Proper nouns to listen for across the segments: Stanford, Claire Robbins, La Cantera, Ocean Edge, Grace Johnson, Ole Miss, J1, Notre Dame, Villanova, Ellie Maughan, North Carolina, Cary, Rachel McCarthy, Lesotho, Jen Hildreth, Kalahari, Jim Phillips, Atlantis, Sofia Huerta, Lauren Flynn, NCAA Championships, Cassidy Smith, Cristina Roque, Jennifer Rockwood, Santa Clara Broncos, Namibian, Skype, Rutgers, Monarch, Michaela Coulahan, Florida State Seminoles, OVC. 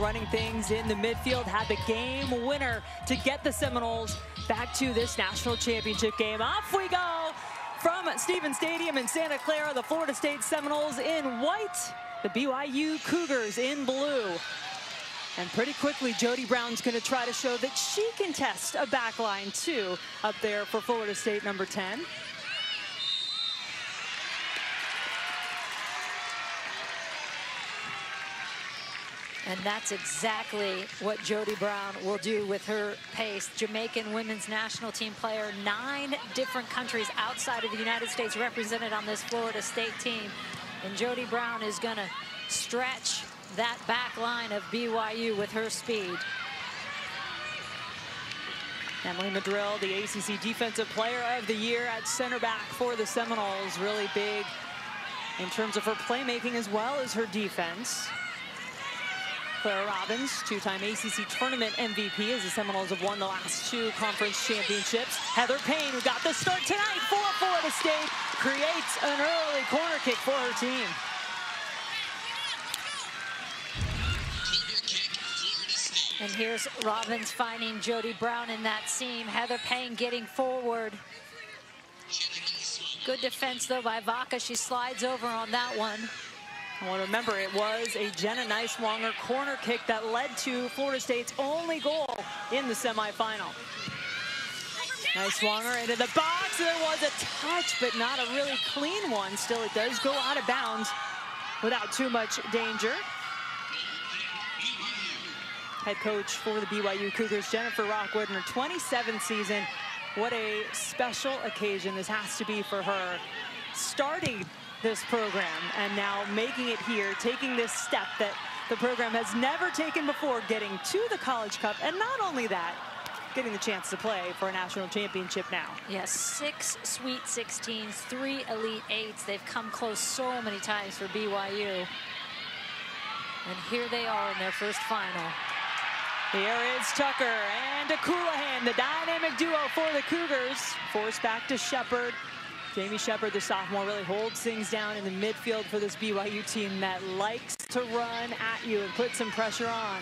running things in the midfield, had the game winner to get the Seminoles back to this national championship game. Off we go from Stevens Stadium in Santa Clara. The Florida State Seminoles in white, the BYU Cougars in blue. And pretty quickly, Jody Brown's going to try to show that she can test a back line, too, up there for Florida State number 10. And that's exactly what Jody Brown will do with her pace. Jamaican women's national team player, 9 different countries outside of the United States represented on this Florida State team. And Jody Brown is going to stretch that back line of BYU with her speed. Emily Madril, the ACC Defensive Player of the Year at center back for the Seminoles, really big in terms of her playmaking as well as her defense. Claire Robbins, two-time ACC Tournament MVP, as the Seminoles have won the last 2 conference championships. Heather Payne, who got the start tonight for Florida State, creates an early corner kick for her team. And here's Robbins finding Jody Brown in that seam. Heather Payne getting forward. Good defense, though, by Vaca. She slides over on that one. Well, remember, it was a Jenna Nyswonger corner kick that led to Florida State's only goal in the semifinal. Nyswonger into the box. There was a touch, but not a really clean one. Still, it does go out of bounds without too much danger. Head coach for the BYU Cougars, Jennifer Rockwood, in her 27th season. What a special occasion this has to be for her, starting this program and now making it here, taking this step that the program has never taken before, getting to the College Cup, and not only that, getting the chance to play for a national championship now. Yes, 6 Sweet 16s, 3 Elite 8s. They've come close so many times for BYU. And here they are in their first final. Here is Tucker and to Coulahan, the dynamic duo for the Cougars. Forced back to Shepard. Jaime Shepard, the sophomore, really holds things down in the midfield for this BYU team that likes to run at you and put some pressure on.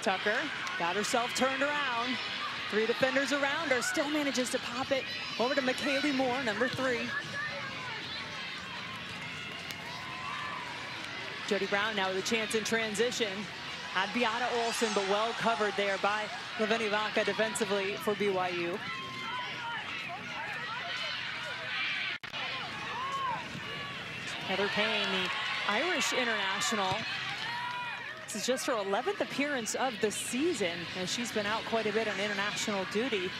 Tucker got herself turned around. 3 defenders around her, still manages to pop it over to McKaylee Moore, number 3. Jody Brown now with a chance in transition. Had Bianca Olson, but well covered there by Laveni Vaca defensively for BYU. Heather Payne, the Irish international. This is just her 11th appearance of the season, and she's been out quite a bit on international duty.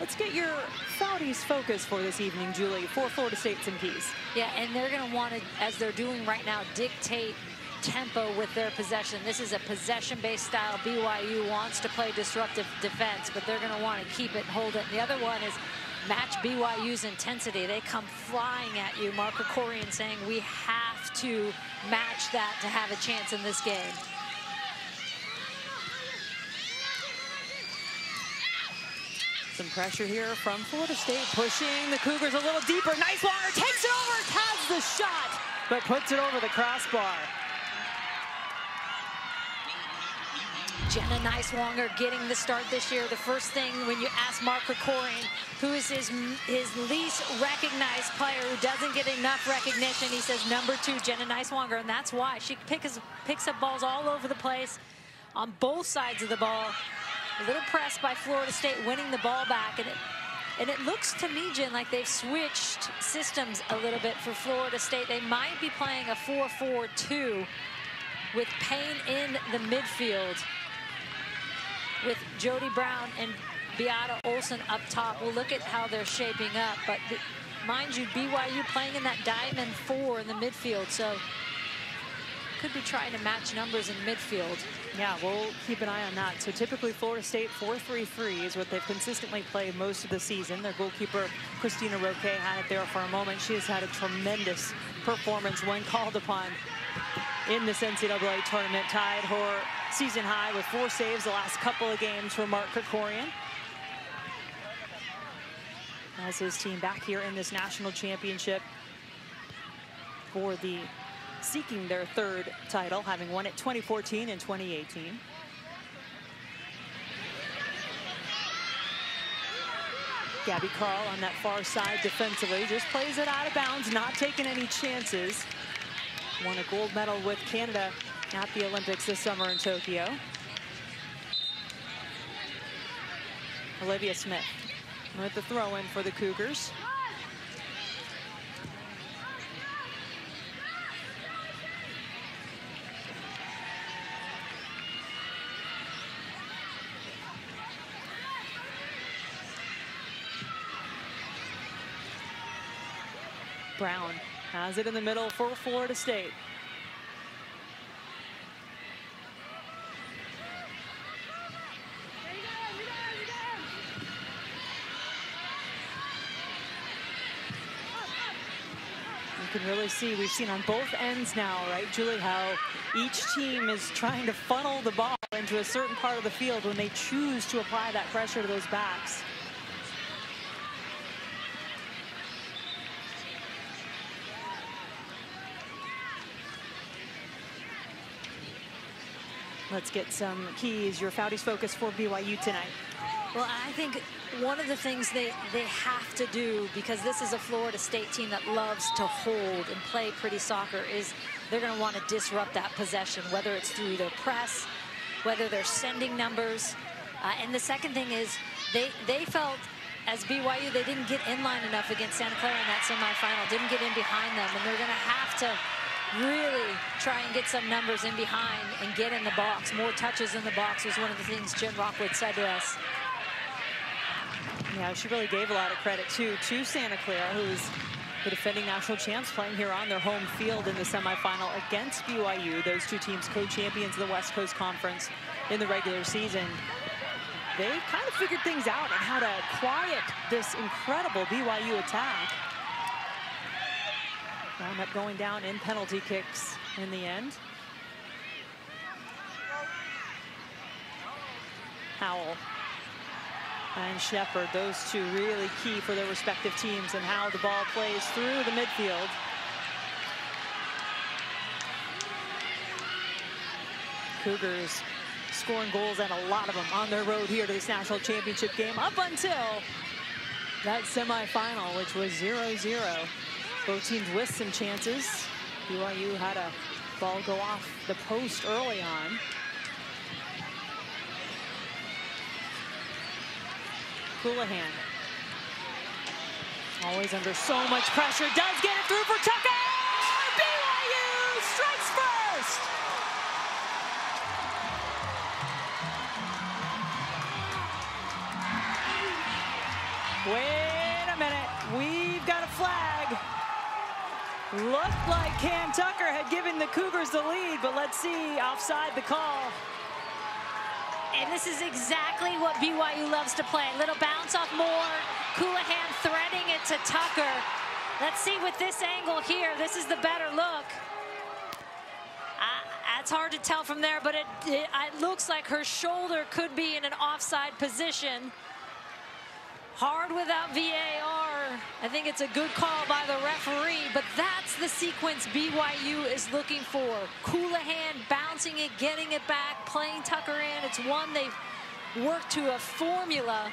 Let's get your Saudis focus for this evening, Julie, for Florida State and Keys. Yeah, and they're going to want to, as they're doing right now, dictate tempo with their possession. This is a possession-based style. BYU wants to play disruptive defense, but they're going to want to keep it, hold it. And the other one is match BYU's intensity. They come flying at you. Mark Krikorian saying we have to match that to have a chance in this game. Some pressure here from Florida State, pushing the Cougars a little deeper. Nyswonger takes it over, has the shot, but puts it over the crossbar. Jenna Nyswonger getting the start this year. The first thing when you ask Mark Krikorian, who is his least recognized player, who doesn't get enough recognition, he says number 2, Jenna Nyswonger, and that's why. She picks up balls all over the place on both sides of the ball. A little press by Florida State, winning the ball back. And it looks to me, Jen, like they've switched systems a little bit for Florida State. They might be playing a 4-4-2 with Payne in the midfield, with Jody Brown and Bianca Olson up top. We'll look at how they're shaping up. But mind you, BYU playing in that diamond 4 in the midfield. So could be trying to match numbers in midfield. Yeah, we'll keep an eye on that. So typically Florida State 4-3-3 is what they've consistently played most of the season. Their goalkeeper Cristina Roque had it there for a moment. She has had a tremendous performance when called upon in this NCAA tournament, tied her season high with 4 saves the last couple of games for Mark Krikorian. As his team back here in this national championship for the seeking their third title, having won it 2014 and 2018. Gabby Carl on that far side defensively just plays it out of bounds, not taking any chances. Won a gold medal with Canada at the Olympics this summer in Tokyo. Olivia Smith with the throw in for the Cougars. Brown has it in the middle for Florida State. You can really see, we've seen on both ends now, right, Julie, how each team is trying to funnel the ball into a certain part of the field when they choose to apply that pressure to those backs. Let's get some keys. Your Foudy's focus for BYU tonight. Well, I think one of the things they have to do, because this is a Florida State team that loves to hold and play pretty soccer, is they're going to want to disrupt that possession, whether it's through their press, whether they're sending numbers. And the second thing is they felt, as BYU, they didn't get in line enough against Santa Clara in that semifinal, didn't get in behind them, and they're going to have to really try and get some numbers in behind and get in the box. More touches in the box was one of the things Jen Rockwood said to us. Yeah, she really gave a lot of credit to Santa Clara, who's the defending national champs, playing here on their home field in the semifinal against BYU. Those two teams co-champions of the West Coast Conference in the regular season. They kind of figured things out and how to quiet this incredible BYU attack. Wound up going down in penalty kicks in the end. Howell and Shepard, those two really key for their respective teams and how the ball plays through the midfield. Cougars scoring goals, and a lot of them on their road here to this national championship game, up until that semifinal, which was 0-0. Both teams with some chances. BYU had a ball go off the post early on. Coulahan, always under so much pressure, does get it through for Tucker. BYU strikes first. Wait a minute, we've got a flag. Looked like Cam Tucker had given the Cougars the lead, but let's see, offside the call. And this is exactly what BYU loves to play. Little bounce off Moore, Coulahan threading it to Tucker. Let's see with this angle here, this is the better look. It's hard to tell from there, but it looks like her shoulder could be in an offside position. Hard without VAR. I think it's a good call by the referee, but that's the sequence BYU is looking for. Coulahan bouncing it, getting it back, playing Tucker in. It's one they've worked to a formula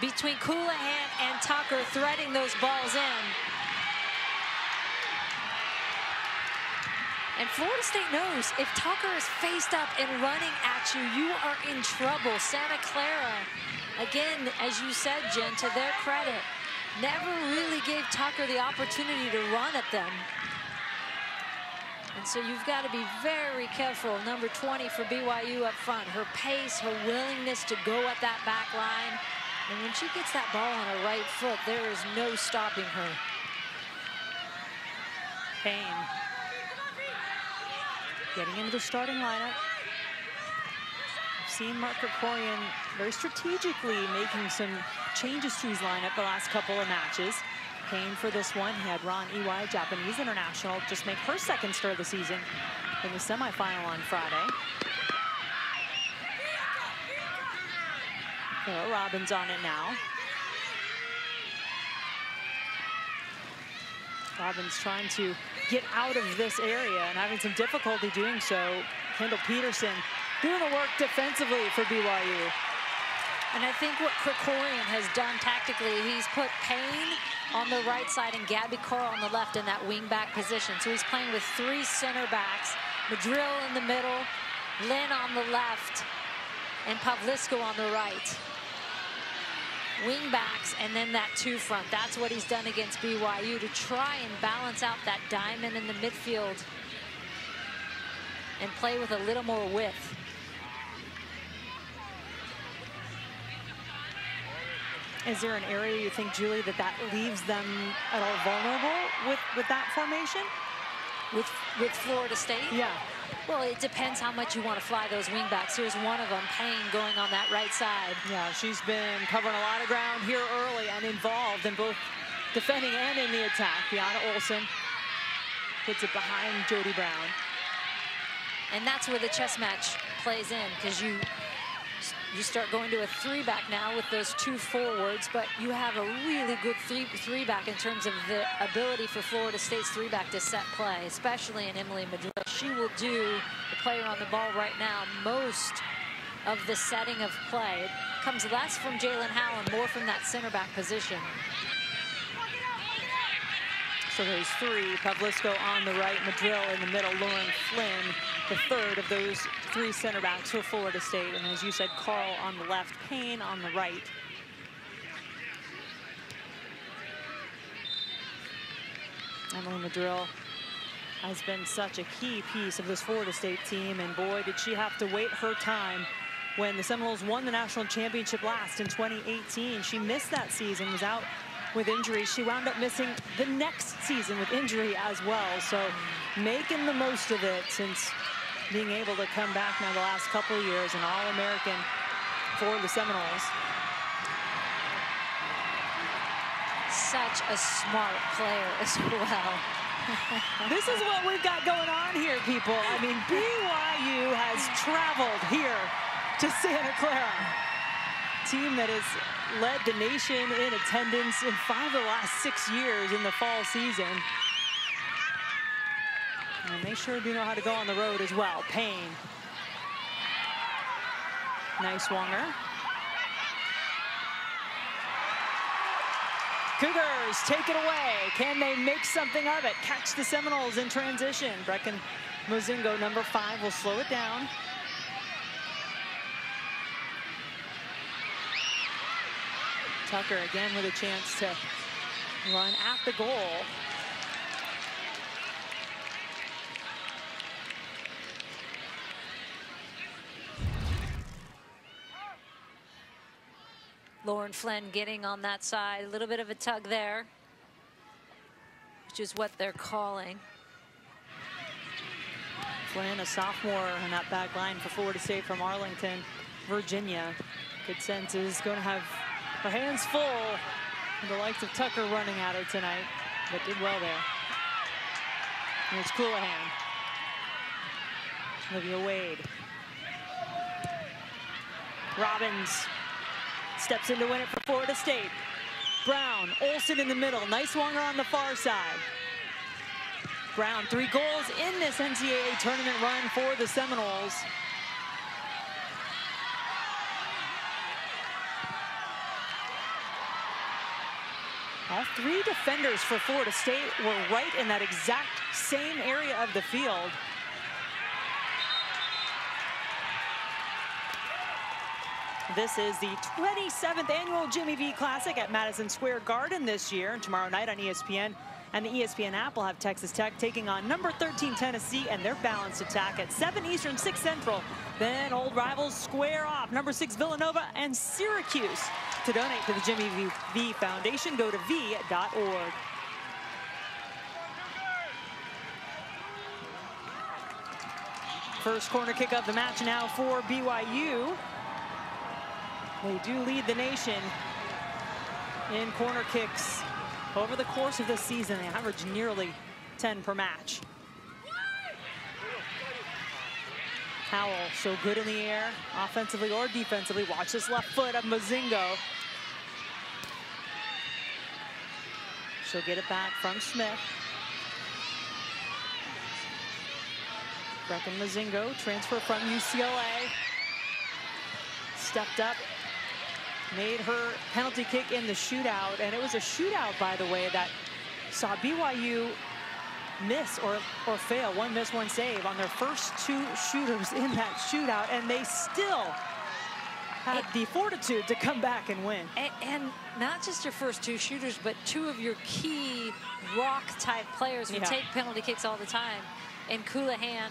between Coulahan and Tucker, threading those balls in. And Florida State knows if Tucker is faced up and running at you, you are in trouble. Santa Clara, again, as you said, Jen, to their credit, never really gave Tucker the opportunity to run at them. And so you've got to be very careful. Number 20 for BYU up front, her pace, her willingness to go at that back line. And when she gets that ball on her right foot, there is no stopping her. Payne getting into the starting lineup. Seen Mark Krikorian very strategically making some changes to his lineup the last couple of matches. Payne for this one. He had Ron Iwai, Japanese international, just make her second stir of the season in the semifinal on Friday. Claire Robbins on it now. Robbins trying to get out of this area and having some difficulty doing so. Kendall Peterson doing the work defensively for BYU. And I think what Krikorian has done tactically, he's put Payne on the right side and Gabby Carl on the left in that wing back position. So he's playing with three center backs. Madril in the middle, Lynn on the left, and Pavlisko on the right. Wing backs and then that two front. That's what he's done against BYU to try and balance out that diamond in the midfield and play with a little more width. Is there an area you think, Julie, that leaves them at all vulnerable with that formation? With Florida State? Yeah. Well, it depends how much you want to fly those wingbacks. Here's one of them, Payne, going on that right side. Yeah, she's been covering a lot of ground here early and involved in both defending and in the attack. Bianca Olson puts it behind Jody Brown. And that's where the chess match plays in, because you start going to a three-back now with those two forwards, but you have a really good three-back in terms of the ability for Florida State's three-back to set play, especially in Emily Madril. She will do, the player on the ball right now, most of the setting of play. It comes less from Jaelin Howell and more from that center-back position. So there's three, Pavlisko on the right, Madril in the middle, Lauren Flynn, the third of those three center backs for Florida State. And as you said, Carl on the left, Payne on the right. Emily Madril has been such a key piece of this Florida State team, and boy, did she have to wait her time when the Seminoles won the national championship last in 2018. She missed that season, was out with injury. She wound up missing the next season with injury as well. So making the most of it since being able to come back now the last couple of years, an All-American for the Seminoles. Such a smart player as well. This is what we've got going on here, people. I mean, BYU has traveled here to Santa Clara. Team that is led the nation in attendance in 5 of the last 6 years in the fall season. And they sure do know how to go on the road as well. Payne. Nyswonger. Cougars take it away. Can they make something of it? Catch the Seminoles in transition. Brecken Mozingo, number 5, will slow it down. Tucker again with a chance to run at the goal. Lauren Flynn getting on that side. A little bit of a tug there, which is what they're calling. Flynn, a sophomore on that back line for Florida State from Arlington, Virginia. Good sense is going to have her hands full, and the likes of Tucker running at her tonight, but did well there. And it's Coulahan. Olivia Wade. Robbins steps in to win it for Florida State. Brown, Olson in the middle, Nyswonger on the far side. Brown, 3 goals in this NCAA tournament run for the Seminoles. All three defenders for Florida State were right in that exact same area of the field. This is the 27th annual Jimmy V Classic at Madison Square Garden this year. And tomorrow night on ESPN and the ESPN app will have Texas Tech taking on number 13 Tennessee and their balanced attack at 7 Eastern, 6 Central. Then old rivals square off. Number 6 Villanova and Syracuse. To donate to the Jimmy V Foundation, go to v.org. First corner kick of the match now for BYU. They do lead the nation in corner kicks. Over the course of this season, they average nearly 10 per match. Howell, so good in the air, offensively or defensively. Watch this left foot of Mozingo. She'll get it back from Smith. Brecken Mozingo, transfer from UCLA, stepped up, made her penalty kick in the shootout. And it was a shootout, by the way, that saw BYU miss or fail. One miss, one save on their first two shooters in that shootout. And they still had the fortitude to come back and win. And not just your first two shooters, but two of your key rock-type players who take penalty kicks all the time, and Coulahan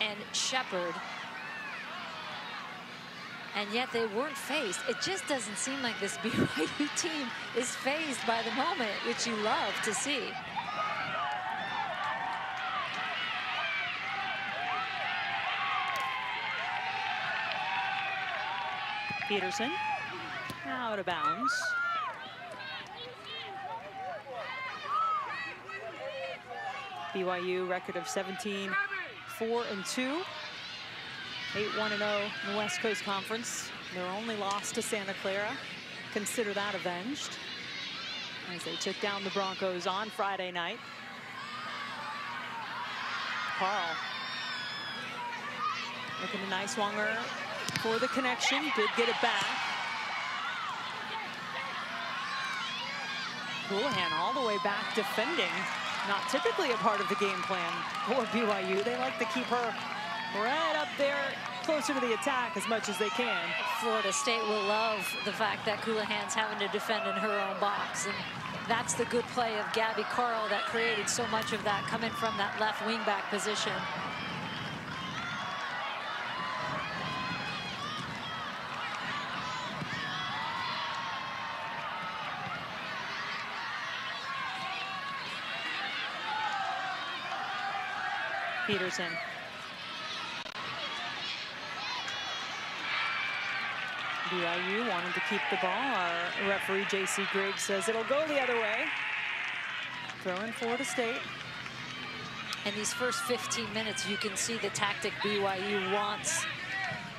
and Shepard. And yet they weren't phased. It just doesn't seem like this BYU team is phased by the moment, which you love to see. Peterson out of bounds. BYU record of 17-4-2, 8-1-0 in the West Coast Conference. Their only loss to Santa Clara. Consider that avenged, as they took down the Broncos on Friday night. Carl looking to Nyswonger for the connection, did get it back. Coulahan all the way back defending, not typically a part of the game plan for BYU. They like to keep her right up there, closer to the attack as much as they can. Florida State will love the fact that Coulahan's having to defend in her own box. And that's the good play of Gabby Carl that created so much of that, coming from that left wing back position. Peterson. BYU wanted to keep the ball. Our referee J.C. Griggs says it'll go the other way. Throw in Florida State. And these first 15 minutes, you can see the tactic BYU wants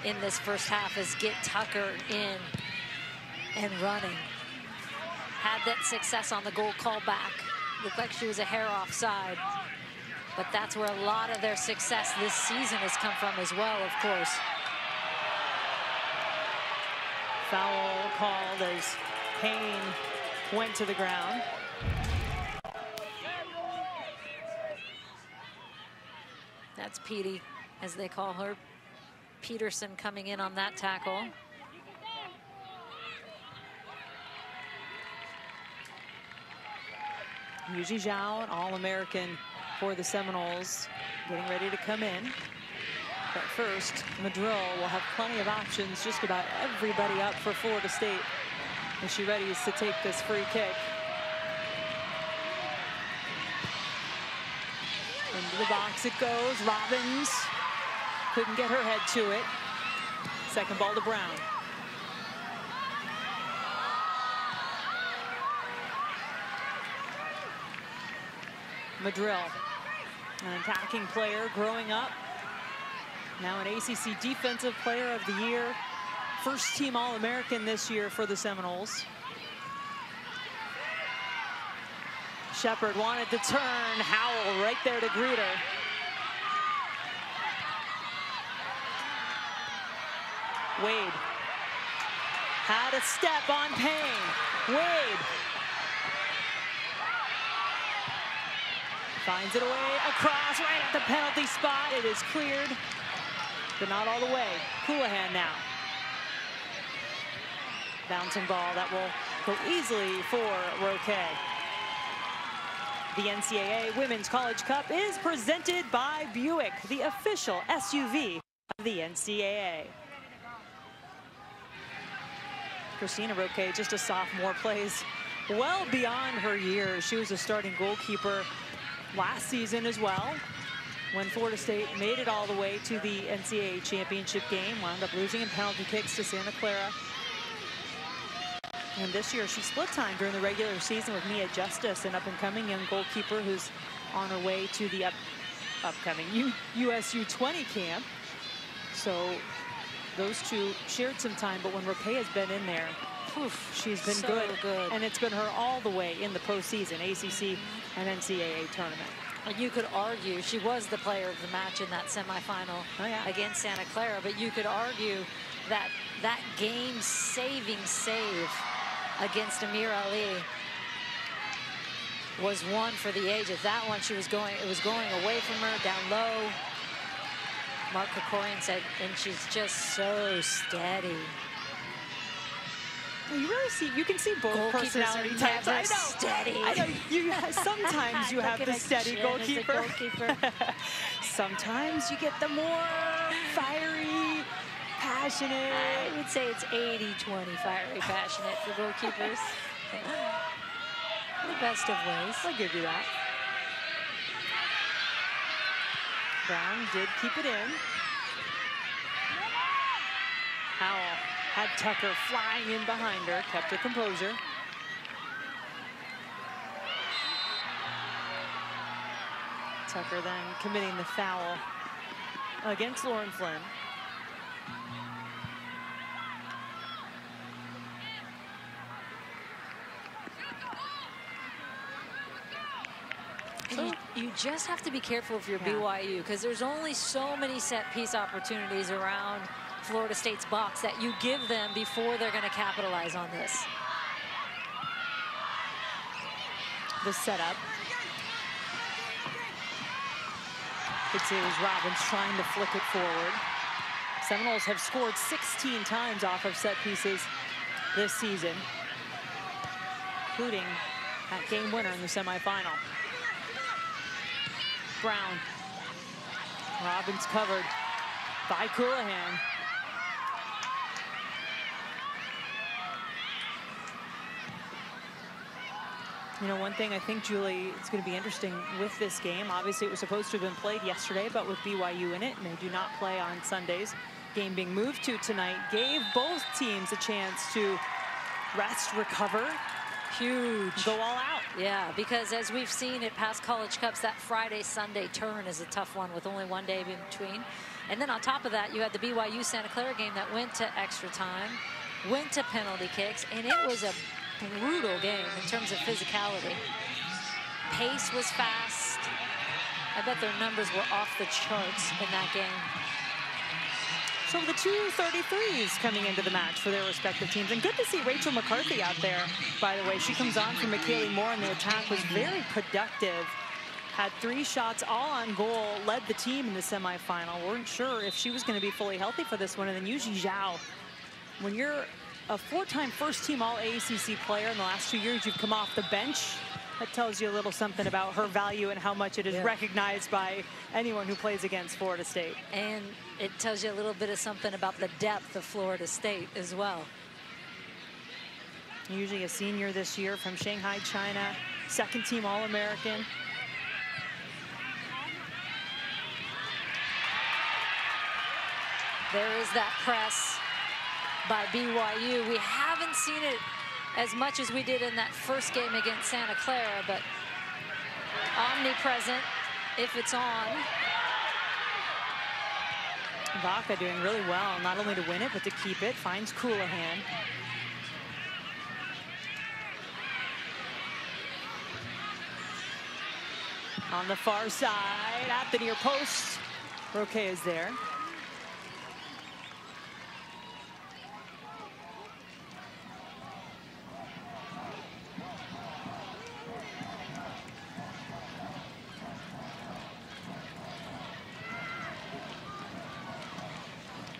in this first half is get Tucker in and running. Had that success on the goal call back. Looked like she was a hair offside. But that's where a lot of their success this season has come from as well, of course. Foul called as Payne went to the ground. That's Petey, as they call her. Peterson coming in on that tackle. Yujie Zhao, an All-American for the Seminoles, getting ready to come in. But first, Madril will have plenty of options, just about everybody up for Florida State, and she readies to take this free kick. Into the box it goes. Robbins couldn't get her head to it. Second ball to Brown. Madril, an attacking player growing up, now an ACC Defensive Player of the Year, first team All-American this year for the Seminoles. Shepard wanted to turn, Howell right there to greet her. Wade had a step on Payne. Wade finds it away, across, right at the penalty spot. It is cleared, but not all the way. Coulahan now. Bouncing ball that will go easily for Roque. The NCAA Women's College Cup is presented by Buick, the official SUV of the NCAA. Cristina Roque, just a sophomore, plays well beyond her years. She was a starting goalkeeper last season as well, when Florida State made it all the way to the NCAA championship game, wound up losing in penalty kicks to Santa Clara. And this year she split time during the regular season with Mia Justice, an up-and-coming young goalkeeper who's on her way to the upcoming USU 20 camp. So those two shared some time, but when Roque has been in there, she's been so good. And it's been her all the way in the postseason, ACC and NCAA tournament. you could argue she was the player of the match in that semifinal against Santa Clara, but you could argue that that game-saving save against Amir Ali was one for the ages. That one, she was going, it was going away from her, down low. Mark Krikorian said, and she's just so steady. You really see, you can see both personality types. I know. Steady. I know you have, sometimes you have the steady goalkeeper. Sometimes you get the more fiery, passionate. I would say it's 80-20 fiery, passionate for goalkeepers. The best of ways. I'll give you that. Brown did keep it in. Howell had Tucker flying in behind her, kept her composure. Tucker then committing the foul against Lauren Flynn. You just have to be careful if you're BYU, because there's only so many set piece opportunities around Florida State's box that you give them before they're going to capitalize on this. The setup. It's Robbins trying to flick it forward. Seminoles have scored 16 times off of set pieces this season, including that game winner in the semifinal. Brown. Robbins covered by Coulahan. You know, one thing I think, Julie, it's going to be interesting with this game. Obviously, it was supposed to have been played yesterday, but with BYU in it, and they do not play on Sundays. Game being moved to tonight gave both teams a chance to rest, recover. Huge. Go all out. Yeah, because as we've seen at past College Cups, that Friday-Sunday turn is a tough one with only one day in between. And then on top of that, you had the BYU-Santa Clara game that went to extra time, went to penalty kicks, and it was a brutal game in terms of physicality. Pace was fast. I bet their numbers were off the charts in that game. So the 2 33s coming into the match for their respective teams. And good to see Rachel McCarthy out there, by the way. She comes on for McKaylee Moore, and the attack was very productive. Had 3 shots, all on goal, led the team in the semifinal. Weren't sure if she was going to be fully healthy for this one. And then Yujie Zhao, when you're a 4-time first-team All-ACC player in the last 2 years, you've come off the bench. That tells you a little something about her value and how much it is recognized by anyone who plays against Florida State. And it tells you a little bit of something about the depth of Florida State as well. Usually a senior this year from Shanghai, China, 2nd-team All-American. There is that press by BYU. We haven't seen it as much as we did in that first game against Santa Clara, but omnipresent if it's on. Vaca doing really well, not only to win it, but to keep it. Finds Coulahan. On the far side, at the near post. Roque is there.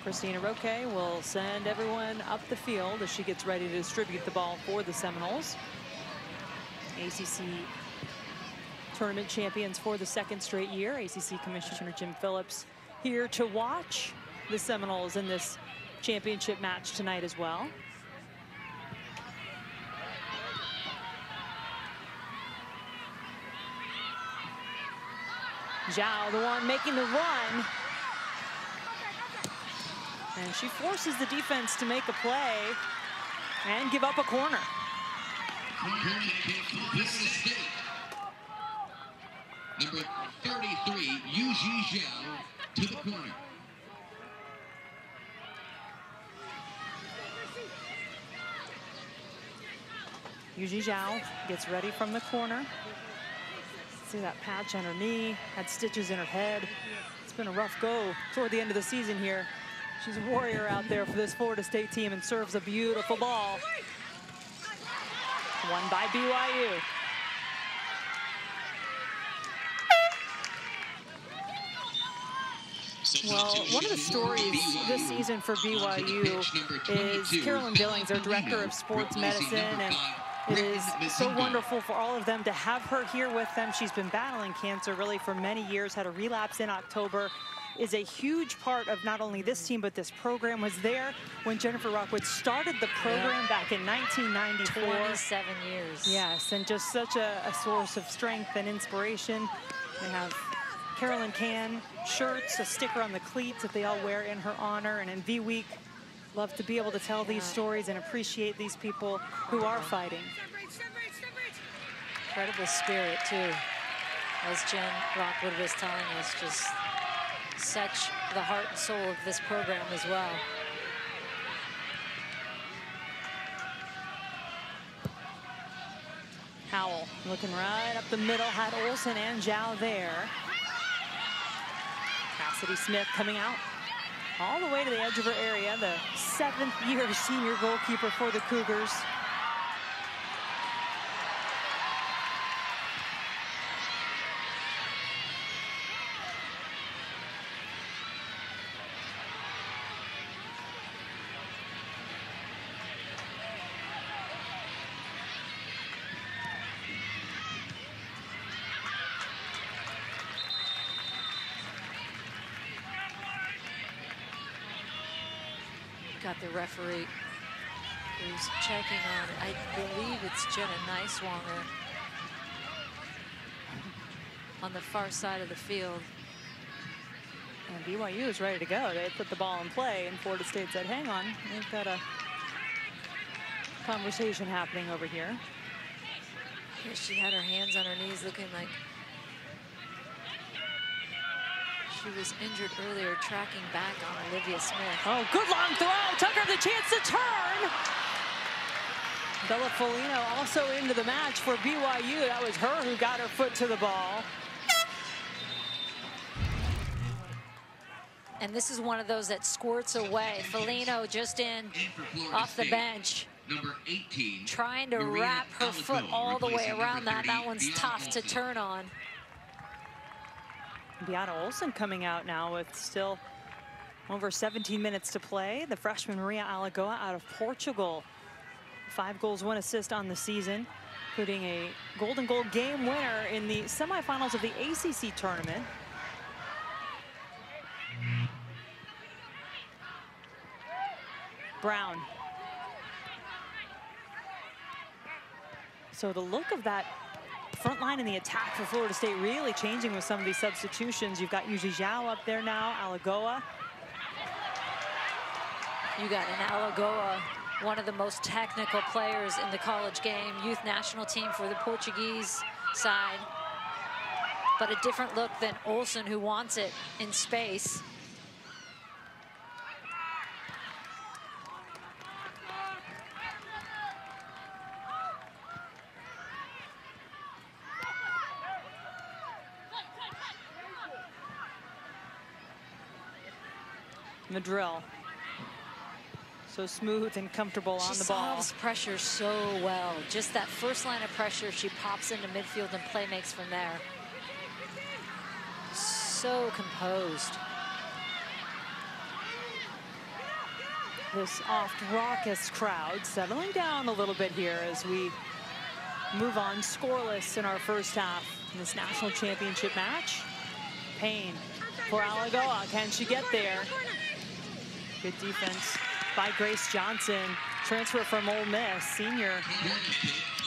Cristina Roque will send everyone up the field as she gets ready to distribute the ball for the Seminoles. ACC tournament champions for the 2nd straight year. ACC Commissioner Jim Phillips here to watch the Seminoles in this championship match tonight as well. Zhao, the one making the run. And she forces the defense to make a play and give up a corner. Number 33, Yujie Zhao, to the corner. Yujie Zhao gets ready from the corner. See that patch on her knee, had stitches in her head. It's been a rough go toward the end of the season here. She's a warrior out there for this Florida State team and serves a beautiful ball. Won by BYU. Well, one of the stories this season for BYU is Carolyn Billings, their director of sports medicine, and it is so wonderful for all of them to have her here with them. She's been battling cancer really for many years, had a relapse in October, is a huge part of not only this team, but this program. Was there when Jennifer Rockwood started the program back in 1994. 27 years. Yes, and just such a source of strength and inspiration. They have Carolyn Can shirts, a sticker on the cleats that they all wear in her honor, and in V-Week, love to be able to tell these stories and appreciate these people who are fighting. Incredible spirit, too. As Jen Rockwood was telling us, just such the heart and soul of this program as well. Howell looking right up the middle, had Olson and Zhao there. Cassidy Smith coming out all the way to the edge of her area, the 7th-year senior goalkeeper for the Cougars. The referee who's checking on, I believe it's Jenna Nyswonger on the far side of the field. And BYU is ready to go. They put the ball in play, and Florida State said, hang on, we've got a conversation happening over here. Here she had her hands on her knees, looking like she was injured earlier, tracking back on Olivia Smith. Oh, good long throw. Tucker the chance to turn. Bella Foligno also into the match for BYU. That was her who got her foot to the ball. And this is one of those that squirts away. Foligno just in off the bench. Number 18. Trying to wrap her foot all the way around that. That one's tough to turn on. Bianca Olson coming out now with still over 17 minutes to play. The freshman Maria Alagoa out of Portugal. 5 goals, 1 assist on the season, including a Golden Goal game winner in the semifinals of the ACC tournament. Brown. So the look of that front line in the attack for Florida State really changing with some of these substitutions. You've got Yujie Zhao up there now, Alagoa. You got an Alagoa, one of the most technical players in the college game, youth national team for the Portuguese side. But a different look than Olsen, who wants it in space. Madril, so smooth and comfortable on the ball. She solves pressure so well. Just that first line of pressure, she pops into midfield and play makes from there. So composed. This oft-raucous crowd settling down a little bit here as we move on scoreless in our first half in this national championship match. Payne for Alagoa, can she get there? Good defense by Grace Johnson, transfer from Ole Miss, senior.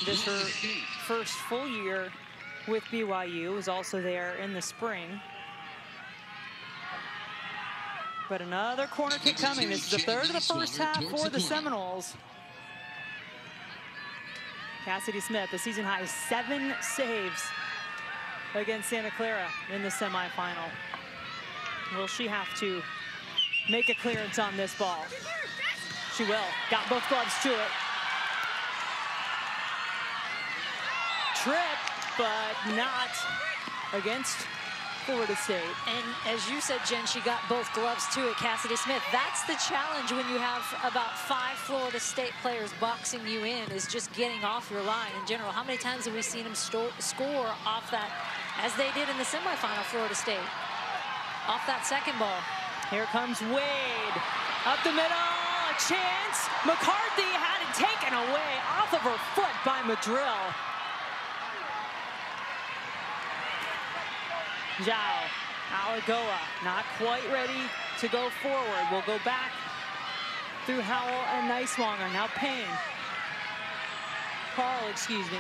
This her first full year with BYU, was also there in the spring. But another corner kick coming. This is the third of the first half for the Seminoles. Cassidy Smith, a season high 7 saves against Santa Clara in the semifinal. Will she have to make a clearance on this ball? She will. Got both gloves to it. Trip. but not against Florida State. And as you said, Jen, she got both gloves too at Cassidy Smith. That's the challenge when you have about 5 Florida State players boxing you in, is just getting off your line in general. How many times have we seen them score off that, as they did in the semifinal, Florida State, off that second ball? Here comes Wade, up the middle, a chance. McCarthy had it taken away off of her foot by Madril. Zhao, Alagoa, not quite ready to go forward. We'll go back through Howell and Nyswonger. Now Payne. Carl, excuse me.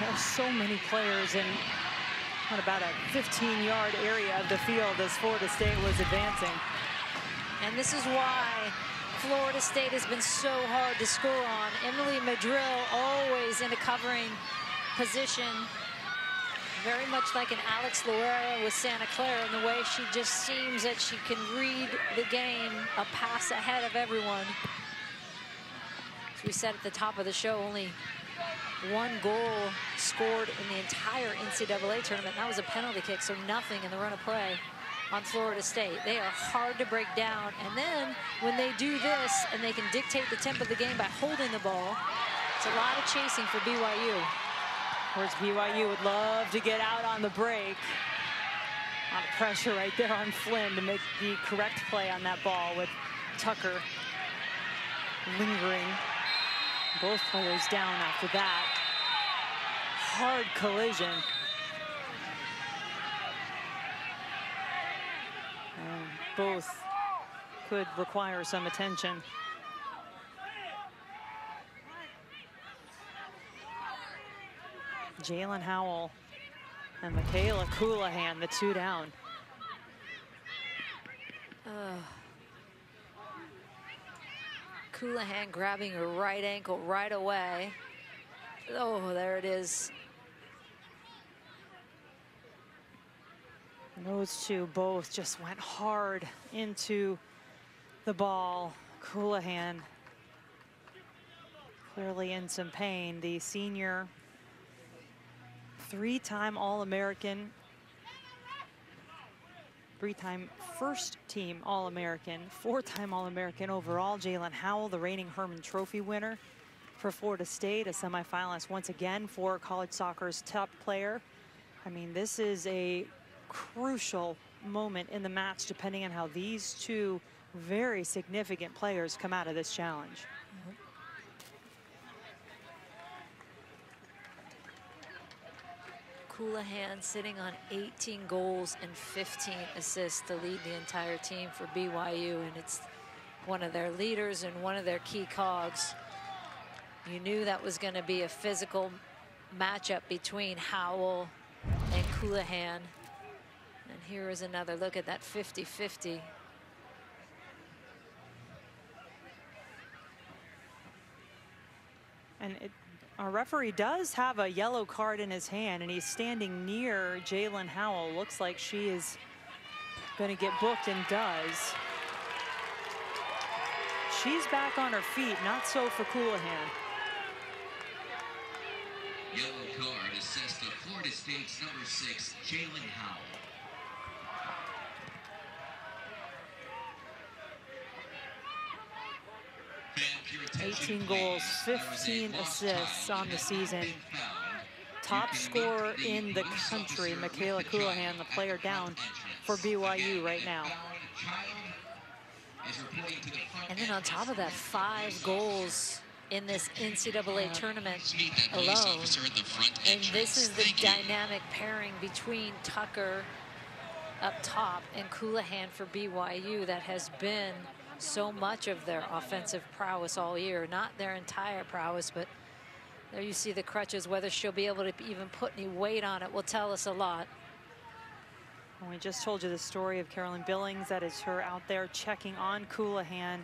There are so many players in about a 15-yard area of the field as Florida State was advancing. And this is why Florida State has been so hard to score on. Emily Madril always in a covering position, very much like an Alex Loera with Santa Clara, in the way she just seems that she can read the game, a pass ahead of everyone. As we said at the top of the show, only one goal scored in the entire NCAA tournament. That was a penalty kick, so nothing in the run of play on Florida State. They are hard to break down, and then when they do this and they can dictate the tempo of the game by holding the ball, it's a lot of chasing for BYU. Of course, BYU would love to get out on the break. A lot of pressure right there on Flynn to make the correct play on that ball, with Tucker lingering. Both players down after that. Hard collision. And both could require some attention. Jaelin Howell and Michaela Coulahan, the two down. Coulahan grabbing her right ankle right away. Oh, there it is. And those two both just went hard into the ball. Coulahan clearly in some pain. The senior, 3-time All-American, 3-time first-team All-American, 4-time All-American overall. Jaelin Howell, the reigning Herman Trophy winner for Florida State, a semifinalist once again for college soccer's top player. I mean, this is a crucial moment in the match, depending on how these two very significant players come out of this challenge. Coulahan sitting on 18 goals and 15 assists to lead the entire team for BYU, and it's one of their leaders and one of their key cogs. You knew that was going to be a physical matchup between Howell and Coulahan. And here is another look at that 50-50. And our referee does have a yellow card in his hand, and he's standing near Jaelin Howell. Looks like she is going to get booked, and does. She's back on her feet, not so for Coulahan. Yellow card assessed to Florida State's number 6, Jaelin Howell. Man, 18 goals, 15 assists on the season. Top scorer in the country, Michaela Coulahan, the player down for BYU right now. And then on top of that, 5 goals in this NCAA tournament alone. And this is the dynamic pairing between Tucker up top and Coulahan for BYU that has been so much of their offensive prowess all year. Not their entire prowess, but there you see the crutches. Whether she'll be able to even put any weight on it will tell us a lot. And we just told you the story of Carolyn Billings. That is her out there checking on Coulahan,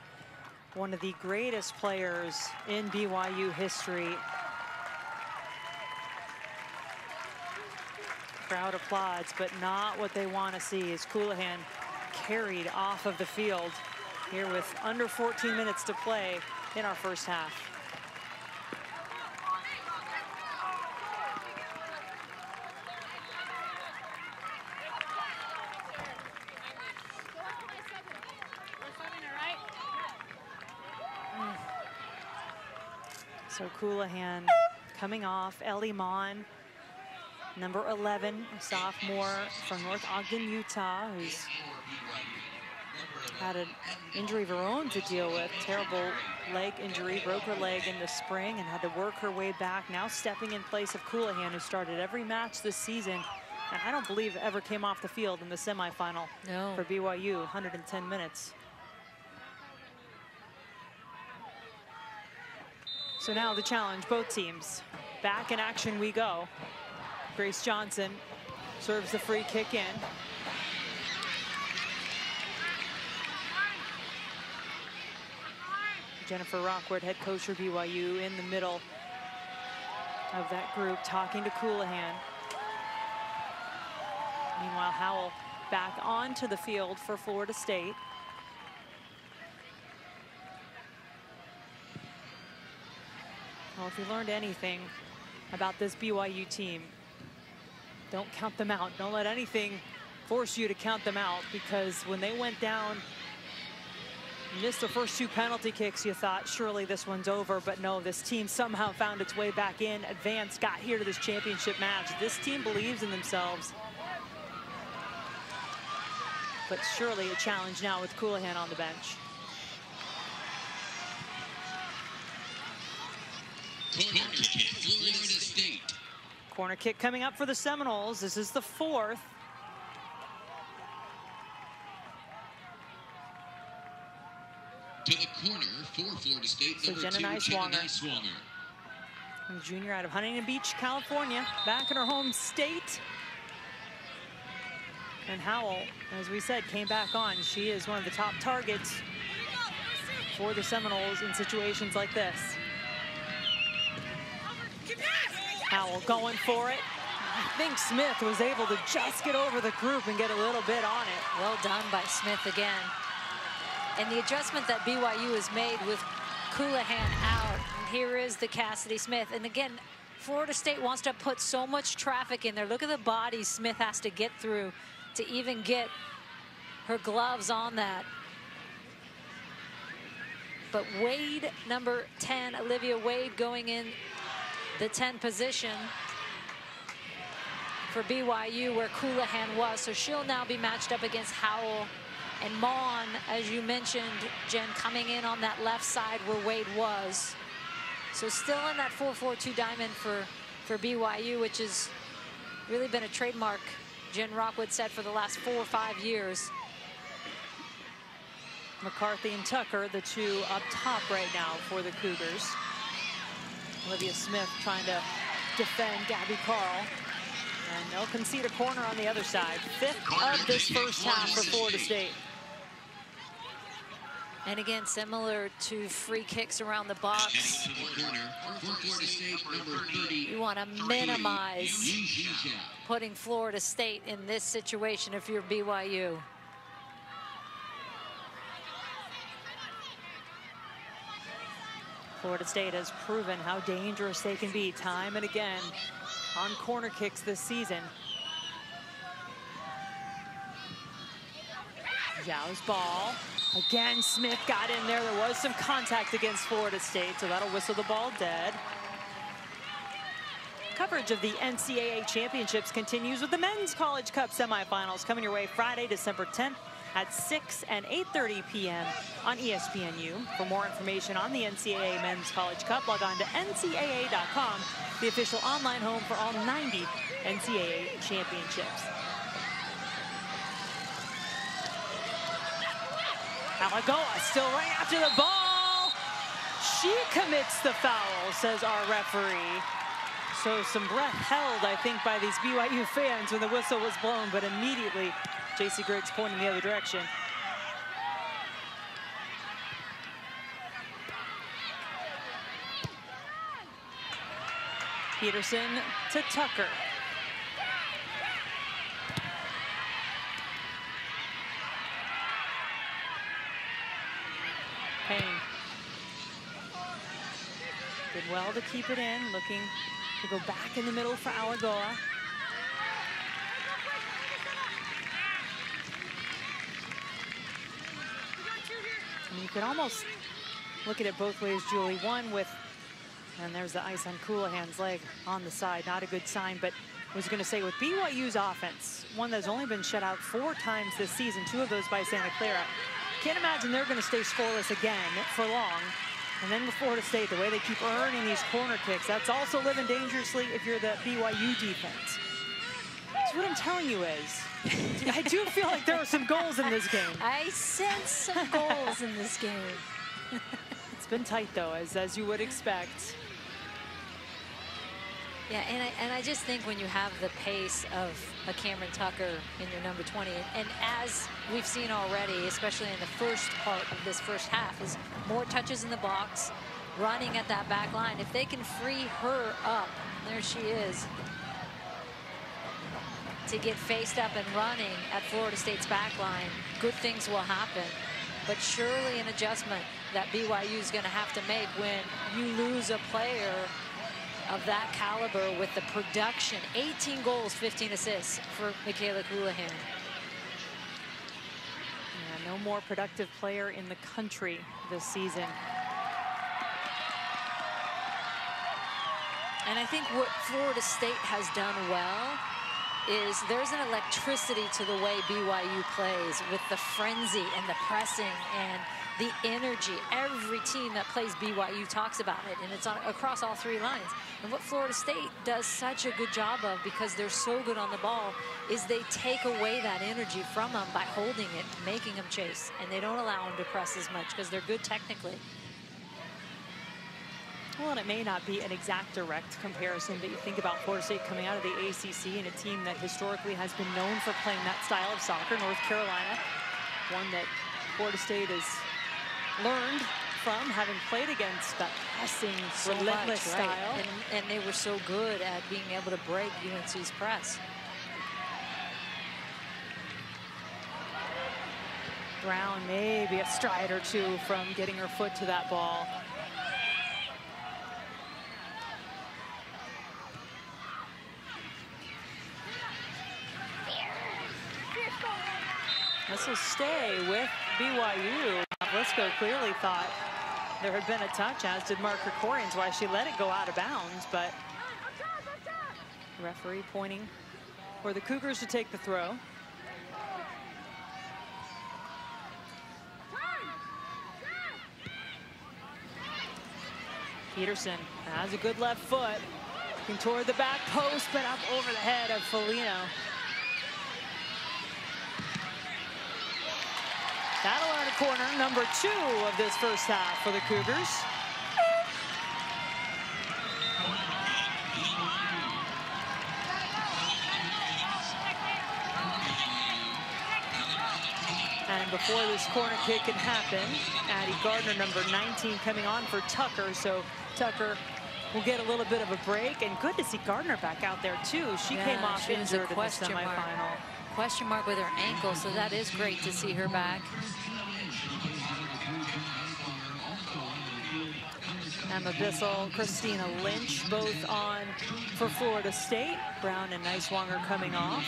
one of the greatest players in BYU history. crowd applauds, but not what they want to see is Coulahan carried off of the field here with under 14 minutes to play in our first half. So Coulahan coming off, Ellie Maughan, number 11, sophomore from North Ogden, Utah, who's had an injury of her own to deal with, terrible leg injury, broke her leg in the spring and had to work her way back, now stepping in place of Coulahan, who started every match this season, and I don't believe ever came off the field in the semifinal for BYU, 110 minutes. So now the challenge, both teams. Back in action we go. Grace Johnson serves the free kick in. Jennifer Rockwood, head coach for BYU, in the middle of that group, talking to Coulahan. Meanwhile, Howell back onto the field for Florida State. Well, if you learned anything about this BYU team, don't count them out. Don't let anything force you to count them out, because when they went down, missed the first two penalty kicks, you thought, surely this one's over. But no, this team somehow found its way back in, advanced, got here to this championship match. This team believes in themselves. But surely a challenge now with Coulahan on the bench. 10, Florida State. Corner kick coming up for the Seminoles. This is the fourth. To the corner for Florida State, so number Jenna Nyswonger. Junior out of Huntington Beach, California, back in her home state. And Howell, as we said, came back on. She is one of the top targets for the Seminoles in situations like this. Howell going for it. I think Smith was able to just get over the group and get a little bit on it. Well done by Smith again. And the adjustment that BYU has made with Coulahan out. And here is the Cassidy Smith. And again, Florida State wants to put so much traffic in there. Look at the body Smith has to get through to even get her gloves on that. But Wade, number 10, Olivia Wade, going in the 10 position for BYU, where Coulahan was. So she'll now be matched up against Howell and Maughan, as you mentioned, Jen, coming in on that left side where Wade was. So still in that 4-4-2 diamond for BYU, which has really been a trademark, Jen Rockwood said, for the last 4 or 5 years. McCarthy and Tucker, the two up top right now for the Cougars. Olivia Smith trying to defend Gabby Carl. And they'll concede a corner on the other side. Fifth of this first half for Florida State. And again, similar to free kicks around the box. You want to minimize putting Florida State in this situation if you're BYU. Florida State has proven how dangerous they can be time and again on corner kicks this season. Zhao's ball. Again, Smith got in there. There was some contact against Florida State, so that'll whistle the ball dead. Coverage of the NCAA championships continues with the Men's College Cup semifinals coming your way Friday, December 10th. At 6 and 8:30 p.m. on ESPNU. For more information on the NCAA Men's College Cup, log on to ncaa.com, the official online home for all 90 NCAA championships. Alagoa still right after the ball. She commits the foul, says our referee. So some breath held, I think, by these BYU fans when the whistle was blown, but immediately J.C. Griggs pointing the other direction. Peterson to Tucker. Did well to keep it in, looking to go back in the middle for Alagoa. And you could almost look at it both ways, Julie. One with, and there's the ice on Coulahan's leg on the side. Not a good sign, but I was gonna say with BYU's offense, one that's only been shut out 4 times this season, 2 of those by Santa Clara. Can't imagine they're gonna stay scoreless again for long. And then with Florida State, the way they keep earning these corner kicks, that's also living dangerously if you're the BYU defense. So what I'm telling you is, I do feel like there are some goals in this game. I sense some goals in this game. It's been tight though, as you would expect. Yeah, and I just think when you have the pace of a Cameron Tucker in your number 20, and as we've seen already, especially in the first part of this first half, is more touches in the box, running at that back line. If they can free her up, there she is, to get faced up and running at Florida State's back line, good things will happen. But surely an adjustment that BYU is going to have to make when you lose a player of that caliber with the production. 18 goals, 15 assists for Michaela Coulahan. Yeah, no more productive player in the country this season. And I think what Florida State has done well is there's an electricity to the way BYU plays, with the frenzy and the pressing and the energy. Every team that plays BYU talks about it, and it's on, across all 3 lines. And what Florida State does such a good job of, because they're so good on the ball, is they take away that energy from them by holding it, making them chase, and they don't allow them to press as much because they're good technically. Well, and it may not be an exact direct comparison, but you think about Florida State coming out of the ACC and a team that historically has been known for playing that style of soccer, North Carolina, one that Florida State is learned from, having played against that pressing, so relentless much, right? Style. And they were so good at being able to break UNC's press. Brown maybe a stride or two from getting her foot to that ball. This will stay with BYU. Pavlisko clearly thought there had been a touch, as did Mark Krikorian, why she let it go out of bounds, but referee pointing for the Cougars to take the throw. Peterson has a good left foot, looking toward the back post, but up over the head of Foligno. That'll earn a corner, number 2 of this first half for the Cougars. And before this corner kick can happen, Addie Gardner, number 19, coming on for Tucker. So Tucker will get a little bit of a break. And good to see Gardner back out there, too. She came off injured in the semifinal. Question mark with her ankle, so that is great to see her back. Emma Bissell, Christina Lynch, both on for Florida State. Brown and Nyswonger coming off.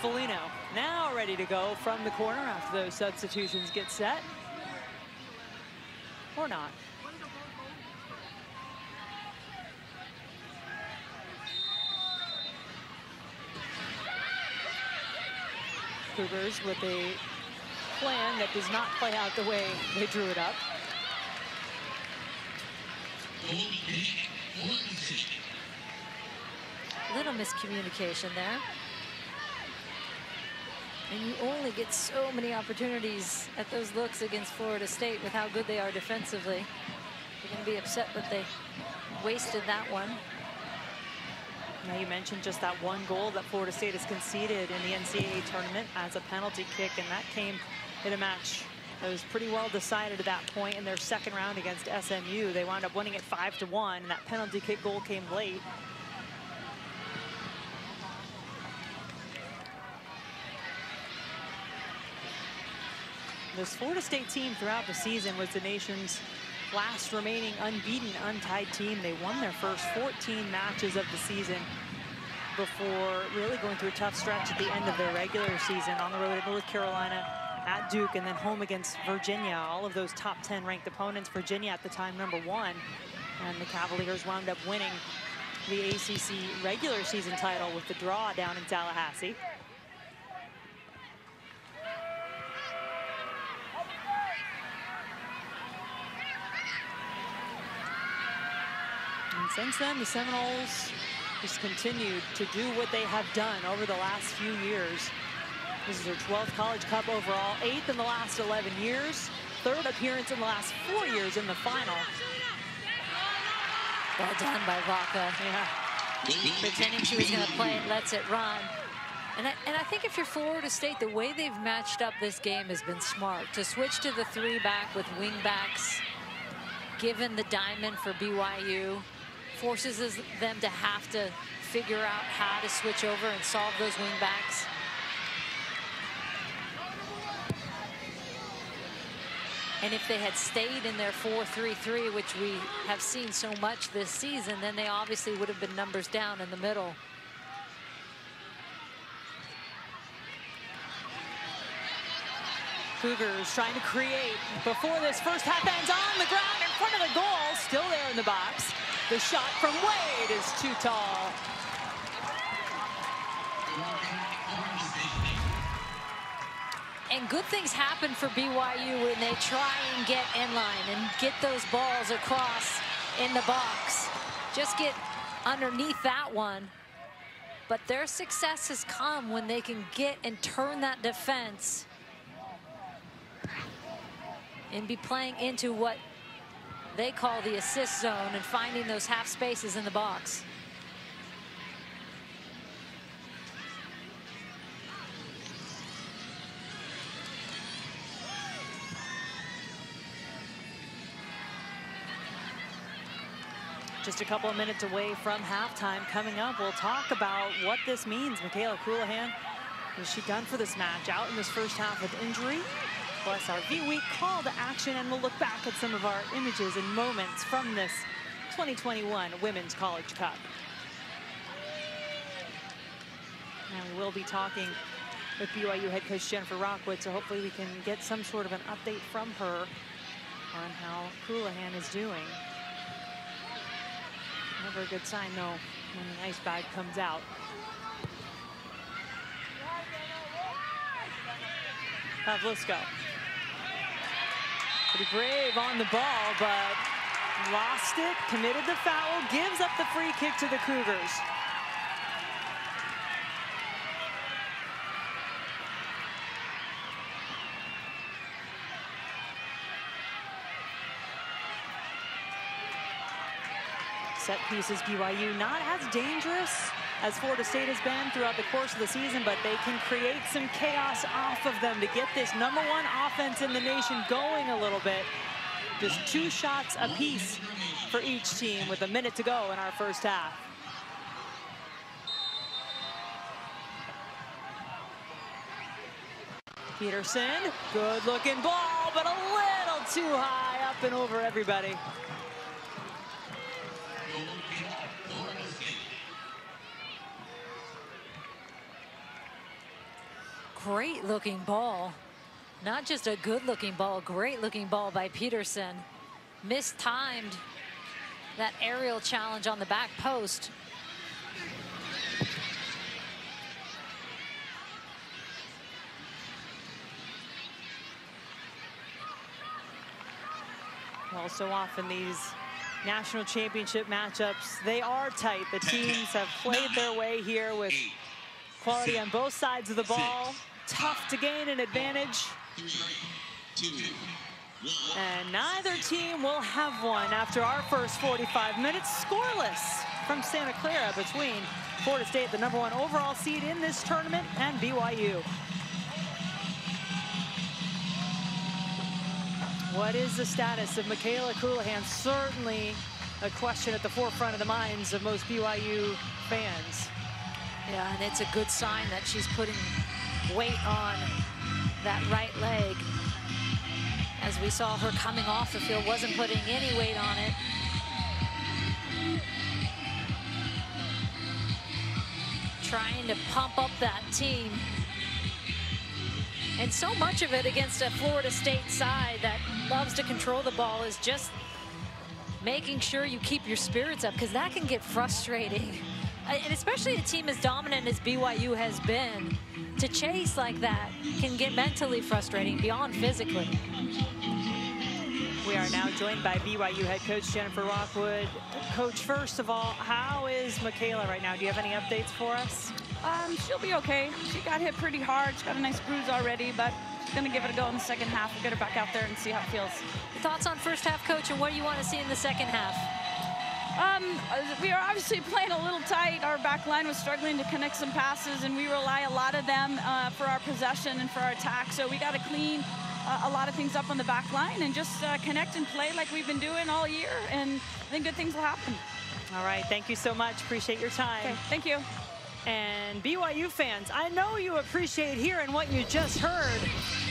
Foligno now ready to go from the corner after those substitutions get set. Or not. Cougars with a plan that does not play out the way they drew it up. Little miscommunication there. And you only get so many opportunities at those looks against Florida State with how good they are defensively. You're going to be upset that they wasted that one. Now you mentioned just that one goal that Florida State has conceded in the NCAA tournament as a penalty kick, and that came in a match that was pretty well decided at that point in their second round against SMU. They wound up winning it 5-1, and that penalty kick goal came late. This Florida State team throughout the season was the nation's last remaining unbeaten, untied team. They won their first 14 matches of the season before really going through a tough stretch at the end of their regular season, on the road at North Carolina, at Duke, and then home against Virginia. All of those top 10 ranked opponents, Virginia at the time #1, and the Cavaliers wound up winning the ACC regular season title with the draw down in Tallahassee. And since then, the Seminoles just continued to do what they have done over the last few years. This is their 12th College Cup overall, 8th in the last 11 years, 3rd appearance in the last 4 years in the final. Well done by Vaca. Yeah. Pretending she was going to play it, lets it run. And I think if you're Florida State, the way they've matched up this game has been smart. To switch to the 3-back with wing backs, given the diamond for BYU, forces them to have to figure out how to switch over and solve those wing backs. And if they had stayed in their 4-3-3, which we have seen so much this season, then they obviously would have been numbers down in the middle. Cougars trying to create before this first half ends. On the ground in front of the goal, still there in the box. The shot from Wade is too tall. And good things happen for BYU when they try and get in line and get those balls across in the box. Just get underneath that one. But their success has come when they can get and turn that defense and be playing into what they call the assist zone and finding those half spaces in the box. Just a couple of minutes away from halftime. Coming up, we'll talk about what this means. Michaela Coulahan, is she done for this match? Out in this first half with injury, plus our V-Week call to action, and we'll look back at some of our images and moments from this 2021 Women's College Cup. And we'll be talking with BYU head coach Jennifer Rockwood, so hopefully we can get some sort of an update from her on how Coulahan is doing. Never a good sign, though, when the ice bag comes out. Pavlisko. Pretty brave on the ball, but lost it, committed the foul, gives up the free kick to the Cougars. Set pieces, BYU not as dangerous as Florida State has been throughout the course of the season, but they can create some chaos off of them to get this #1 offense in the nation going a little bit. Just 2 shots apiece for each team with a minute to go in our first half. Peterson, good looking ball, but a little too high, up and over everybody. Great looking ball. Not just a good looking ball, great looking ball by Peterson. Mistimed that aerial challenge on the back post. Well, so often these national championship matchups, they are tight. The teams have played their way here with quality on both sides of the ball. Tough to gain an advantage. And neither team will have one after our first 45 minutes. Scoreless from Santa Clara between Florida State, the #1 overall seed in this tournament, and BYU. What is the status of Michaela Coulahan? Certainly a question at the forefront of the minds of most BYU fans. Yeah, and it's a good sign that she's putting weight on that right leg. as we saw her coming off the field, wasn't putting any weight on it. Trying to pump up that team. And so much of it against a Florida State side that loves to control the ball is just making sure you keep your spirits up, because that can get frustrating. And especially a team as dominant as BYU has been, to chase like that can get mentally frustrating beyond physically. We are now joined by BYU head coach Jennifer Rockwood. Coach, first of all, how is Michaela right now? Do you have any updates for us? She'll be okay. She got hit pretty hard. She's got a nice bruise already, but she's going to give it a go in the second half. We'll get her back out there and see how it feels. Thoughts on first half, coach, and what do you want to see in the second half? We are obviously playing a little tight. Our back line was struggling to connect some passes, and we rely a lot of them for our possession and for our attack. So we got to clean a lot of things up on the back line and just connect and play like we've been doing all year, and then good things will happen. All right, thank you so much. Appreciate your time. Okay, thank you. And BYU fans, I know you appreciate hearing what you just heard.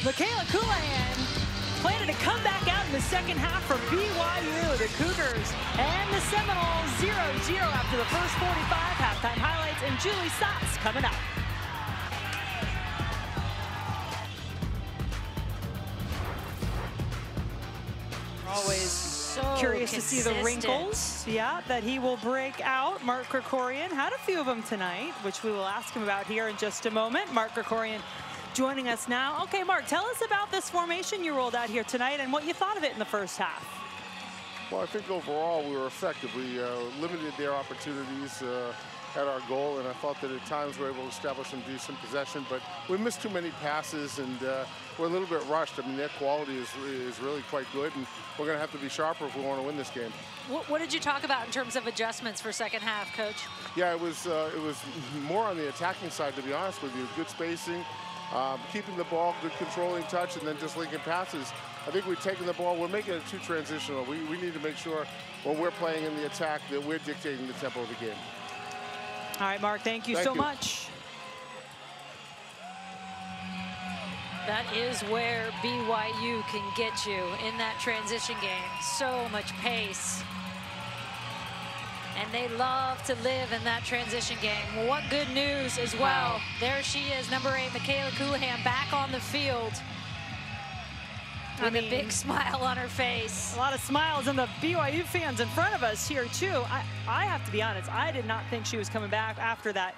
Michaela Coulahan planning to come back out in the second half for BYU. The Cougars and the Seminoles 0-0 after the first 45. Halftime highlights and Julie Soss coming up. Always so curious consistent to see the wrinkles, yeah, that he will break out. Mark Krikorian had a few of them tonight, which we will ask him about here in just a moment. Mark Krikorian joining us now. Okay, Mark, tell us about this formation you rolled out here tonight and what you thought of it in the first half. Well, I think overall we were effective. We limited their opportunities at our goal, and I thought that at times we were able to establish some decent possession, but we missed too many passes, and we're a little bit rushed. I mean, their quality is really quite good, and we're going to have to be sharper if we want to win this game. What did you talk about in terms of adjustments for second half, coach? Yeah, it was more on the attacking side, to be honest with you. Good spacing, keeping the ball, good controlling touch, and then just linking passes. I think we've taken the ball. We're making it too transitional. We need to make sure when we're playing in the attack that we're dictating the tempo of the game. All right, Mark, thank you so much. That is where BYU can get you in that transition game. So much pace. And they love to live in that transition game. What good news as well. Wow. There she is, number 8, Michaela Coulahan, back on the field. With a big smile on her face. A lot of smiles and the BYU fans in front of us here too. I have to be honest, I did not think she was coming back after that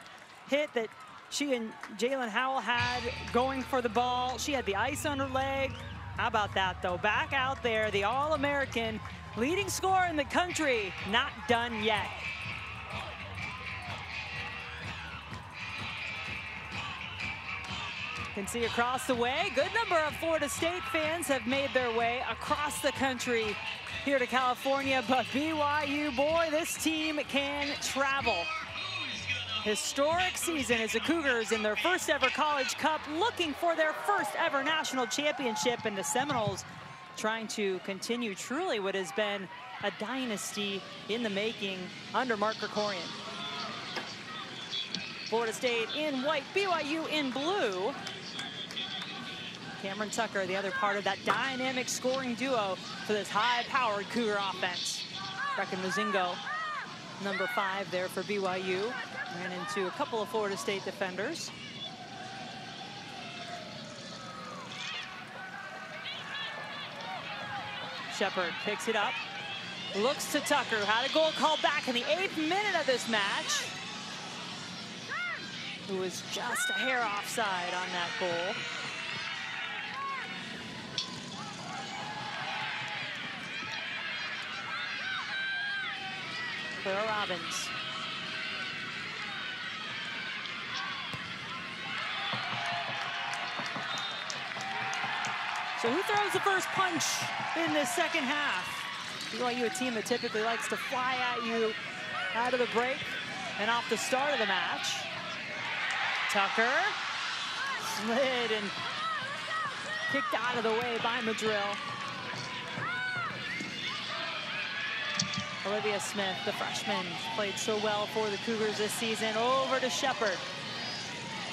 hit that she and Jaelin Howell had going for the ball. She had the ice on her leg. How about that though? Back out there, the All-American, leading scorer in the country, not done yet. You can see across the way, good number of Florida State fans have made their way across the country here to California, but BYU, boy, this team can travel. Historic season as the Cougars in their first ever College Cup, looking for their first ever national championship, and the Seminoles trying to continue truly what has been a dynasty in the making under Mark Krikorian. Florida State in white, BYU in blue. Cameron Tucker, the other part of that dynamic scoring duo for this high-powered Cougar offense. Brecken Mozingo, number 5 there for BYU. Ran into a couple of Florida State defenders. Shepard picks it up, looks to Tucker, had a goal called back in the 8th minute of this match. Who was just a hair offside on that goal. Claire Robbins. So who throws the first punch in this second half? BYU, a team that typically likes to fly at you out of the break and off the start of the match. Tucker slid and kicked out of the way by Madril. Olivia Smith, the freshman, played so well for the Cougars this season. Over to Shepard.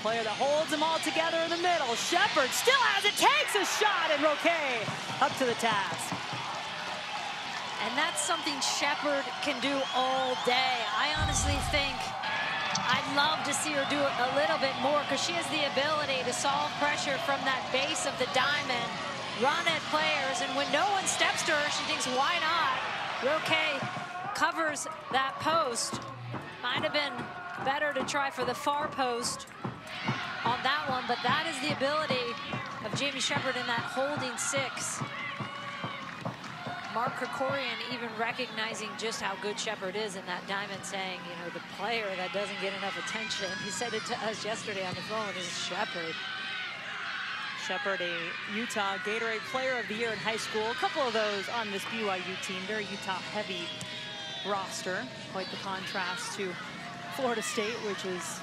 player that holds them all together in the middle. Shepard still has it, takes a shot, and Roque up to the task. And that's something Shepard can do all day. I honestly think I'd love to see her do it a little bit more, because she has the ability to solve pressure from that base of the diamond, run at players, and when no one steps to her, she thinks, why not? Roque covers that post. Might have been better to try for the far post on that one, but that is the ability of Jaime Shepard in that holding six. Mark Krikorian even recognizing just how good Shepard is in that diamond, saying, you know, the player that doesn't get enough attention. He said it to us yesterday on the phone, is Shepard. Shepard, a Utah Gatorade Player of the Year in high school. A couple of those on this BYU team, very Utah-heavy roster. Quite the contrast to Florida State, which is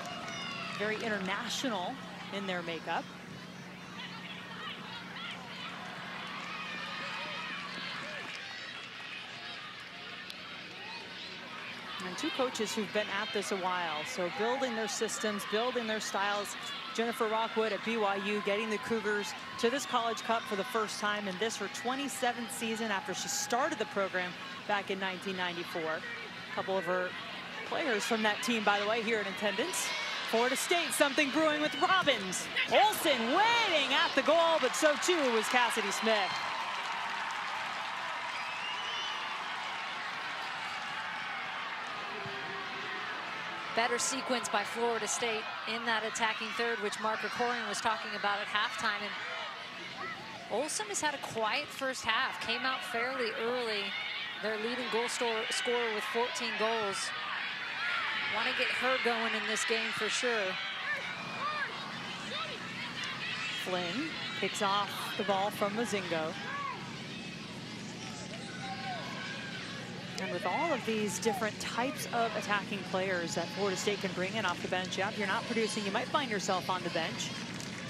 very international in their makeup. And two coaches who've been at this a while, so building their systems, building their styles. Jennifer Rockwood at BYU getting the Cougars to this College Cup for the first time in this her 27th season after she started the program back in 1994. A couple of her players from that team, by the way, here in attendance. Florida State, something brewing with Robbins. Olson waiting at the goal, but so too was Cassidy Smith. Better sequence by Florida State in that attacking third, which Mark Krikorian was talking about at halftime. And Olson has had a quiet first half, came out fairly early. Their leading goal scorer with 14 goals. Want to get her going in this game for sure. Flynn picks off the ball from Mozingo. And with all of these different types of attacking players that Florida State can bring in off the bench, yeah, if you're not producing, you might find yourself on the bench.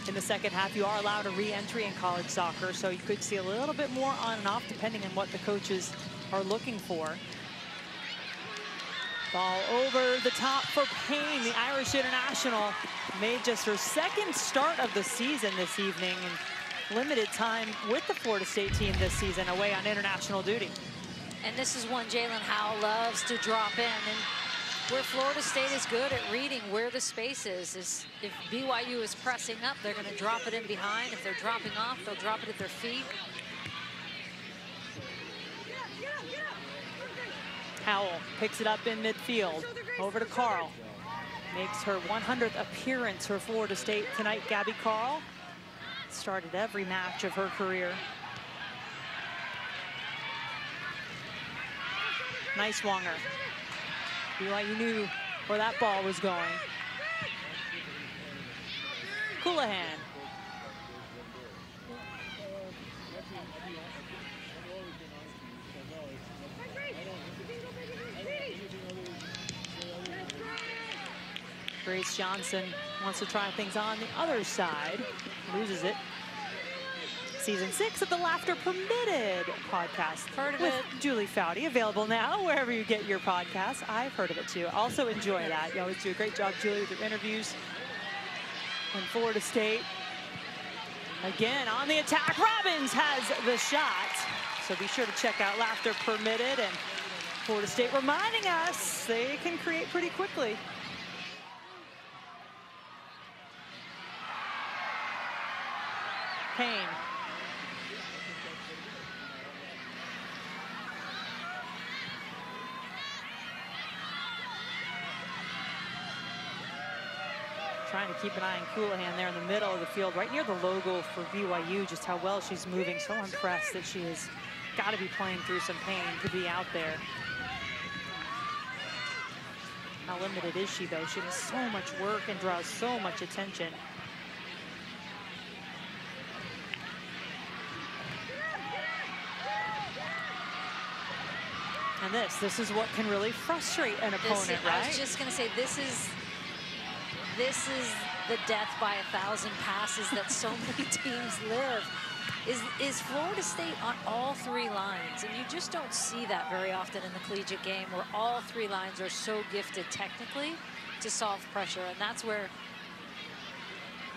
In the second half, you are allowed a re-entry in college soccer, so you could see a little bit more on and off depending on what the coaches are looking for. Ball over the top for Payne, the Irish international, made just her second start of the season this evening. Limited time with the Florida State team this season away on international duty. And this is one Jaelin Howell loves to drop in, and where Florida State is good at reading where the space is if BYU is pressing up, they're going to drop it in behind. If they're dropping off, they'll drop it at their feet. Howell picks it up in midfield, over to Carl. Makes her 100th appearance for Florida State tonight, Gabby Carl. Started every match of her career. Nyswonger. BYU knew where that ball was going. Coulahan. Grace Johnson wants to try things on the other side. Loses it. Season 6 of the Laughter Permitted podcast. Heard of it. With Julie Foudy, available now wherever you get your podcasts. I've heard of it too. Also enjoy that. You always do a great job, Julie, with your interviews. And Florida State, again, on the attack. Robbins has the shot. So be sure to check out Laughter Permitted. And Florida State reminding us they can create pretty quickly. Payne. Trying to keep an eye on Coulahan there in the middle of the field, right near the logo for BYU, just how well she's moving. So impressed that she has got to be playing through some pain to be out there. How limited is she, though? She does so much work and draws so much attention. And this is what can really frustrate an opponent, right? I was just going to say, this is the death by 1,000 passes that so many teams live. Is Florida State on all three lines, and you just don't see that very often in the collegiate game, where all three lines are so gifted technically to solve pressure, and that's where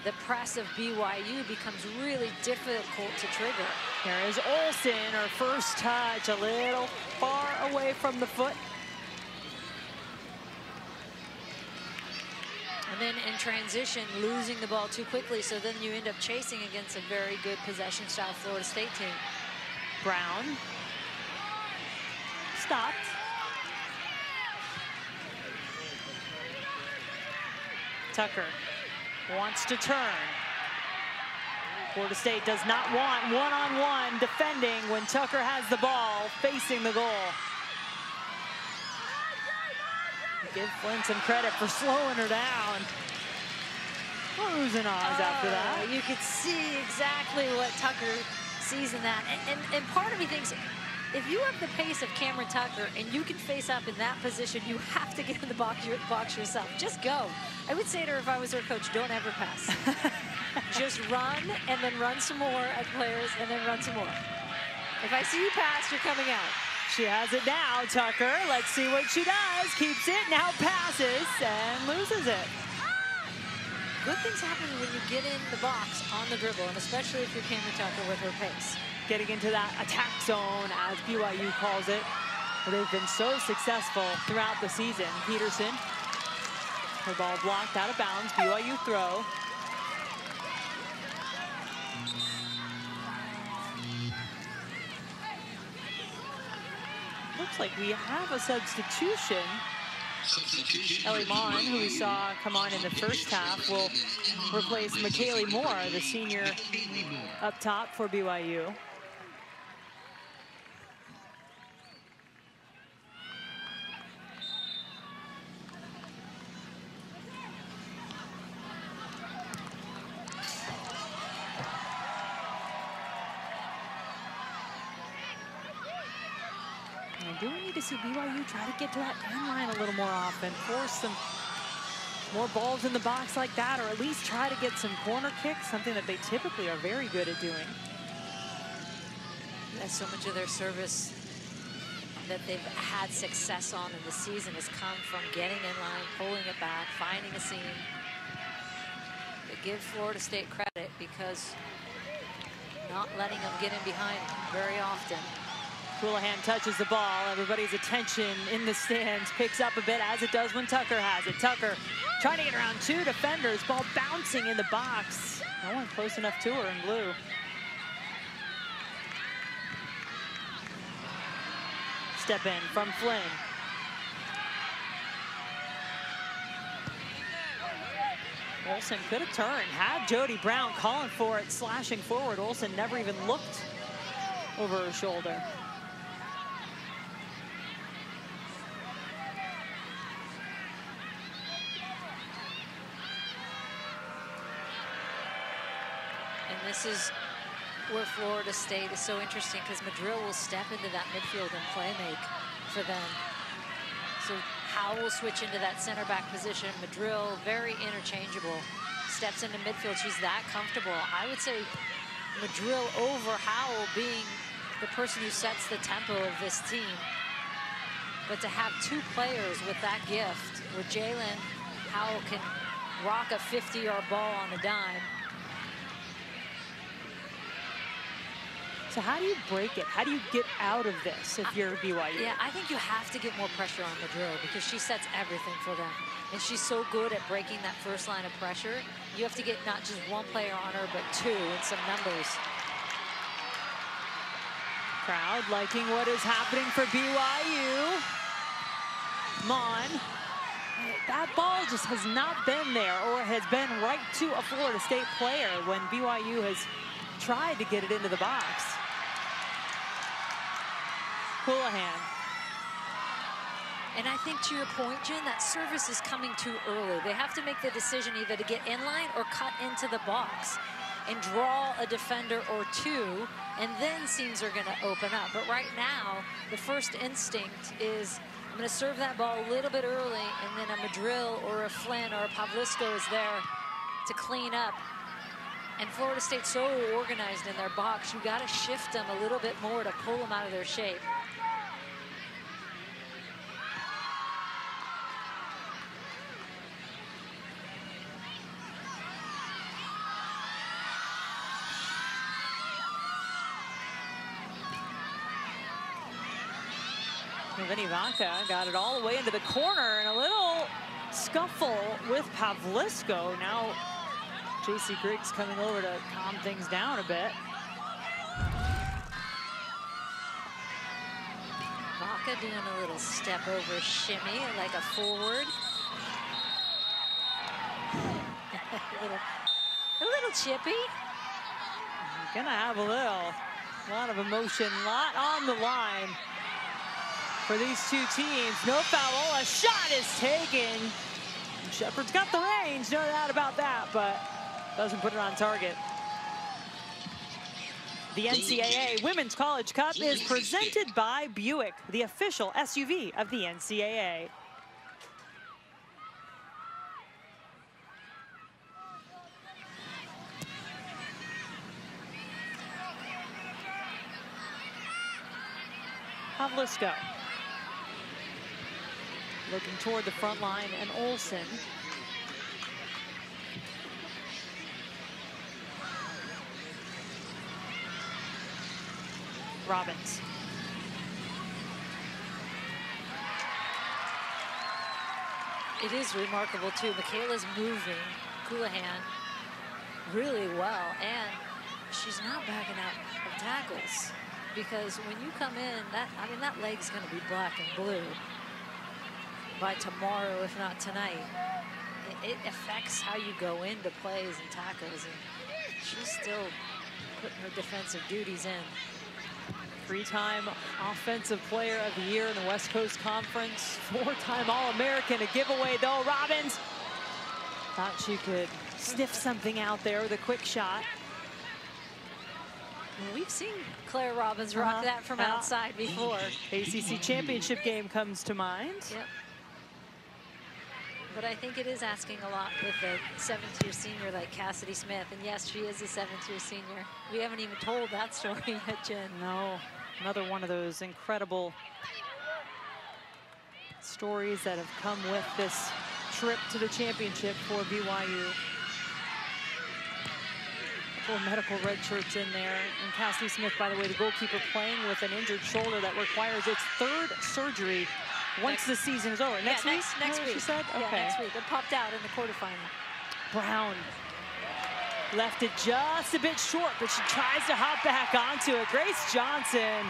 the press of BYU becomes really difficult to trigger. Here is Olson, her first touch, a little far away from the foot. And then in transition, losing the ball too quickly, so then you end up chasing against a very good possession style Florida State team. Brown. Stopped. Tucker wants to turn. Florida State does not want one-on-one defending when Tucker has the ball facing the goal. Give Flynn some credit for slowing her down. Losing eyes after that. You could see exactly what Tucker sees in that. And part of me thinks, if you have the pace of Cameron Tucker and you can face up in that position, you have to get in the box yourself. Just go. I would say to her, if I was her coach, don't ever pass. Just run, and then run some more at players, and then run some more. If I see you pass, you're coming out. She has it now, Tucker. Let's see what she does. Keeps it, now passes, and loses it. Good things happen when you get in the box on the dribble, and especially if you're Cameron Tucker with her pace. Getting into that attack zone, as BYU calls it. They've been so successful throughout the season. Peterson, her ball blocked out of bounds, BYU throw. Looks like we have a substitution. Ellie Maughan, who we saw come on in the first half, will replace Michaela Moore, the senior up top for BYU. Do we need to see BYU try to get to that end line a little more often, force some more balls in the box like that, or at least try to get some corner kicks, something that they typically are very good at doing. That's so much of their service that they've had success on in the season has come from getting in line, pulling it back, finding a seam. But give Florida State credit, because not letting them get in behind very often. Coulahan touches the ball. Everybody's attention in the stands picks up a bit, as it does when Tucker has it. Tucker trying to get around two defenders. Ball bouncing in the box. No one close enough to her in blue. Step in from Flynn. Olson could have turned. Had Jody Brown calling for it, slashing forward. Olson never even looked over her shoulder. This is where Florida State is so interesting, because Madril will step into that midfield and playmake for them. So Howell will switch into that center back position. Madril, very interchangeable, steps into midfield. She's that comfortable. I would say Madril over Howell being the person who sets the tempo of this team. But to have two players with that gift, where Jaelin Howell can rock a 50-yard ball on a dime. So how do you break it? How do you get out of this if you're BYU? Yeah, I think you have to get more pressure on Madril, because she sets everything for them. And she's so good at breaking that first line of pressure. You have to get not just one player on her, but two, and some numbers. Crowd liking what is happening for BYU. Mon. That ball just has not been there, or has been right to a Florida State player when BYU has tried to get it into the box. Coulahan. And I think, to your point, Jen, that service is coming too early. They have to make the decision either to get in line or cut into the box and draw a defender or two, and then seams are going to open up. But right now, the first instinct is, I'm going to serve that ball a little bit early, and then a Madril or a Flynn or a Pavlisko is there to clean up. And Florida State's so organized in their box, you got to shift them a little bit more to pull them out of their shape. Vinny Vaca got it all the way into the corner, and a little scuffle with Pavlisko. Now JC Griggs coming over to calm things down a bit. Vaca doing a little step over shimmy like a forward. a little chippy. Gonna have a lot of emotion, a lot on the line for these two teams. No foul, a shot is taken. Shepard's got the range, no doubt about that, but doesn't put it on target. The NCAA Women's College Cup is presented by Buick, the official SUV of the NCAA. Pavlisko looking toward the front line, and Olson. Robbins. It is remarkable too. Michaela's moving Coulahan really well, and she's not backing out of tackles. Because when you come in, that leg's going to be black and blue by tomorrow, if not tonight. It affects how you go into plays and tackles, and she's still putting her defensive duties in. Three-time Offensive Player of the Year in the West Coast Conference, four-time All-American, a giveaway though. Robbins thought she could sniff something out there with a quick shot. We've seen Claire Robbins rock that from outside before. ACC championship game comes to mind. Yep. But I think it is asking a lot with a seventh-year senior like Cassidy Smith. And yes, she is a seventh-year senior. We haven't even told that story yet, Jen. No, another one of those incredible stories that have come with this trip to the championship for BYU. Full medical red shirts in there. And Cassidy Smith, by the way, the goalkeeper, playing with an injured shoulder that requires its third surgery once the season is over. Next week, she said? Okay. Yeah, next week. It popped out in the quarterfinal. Brown left it just a bit short, but she tries to hop back onto it. Grace Johnson,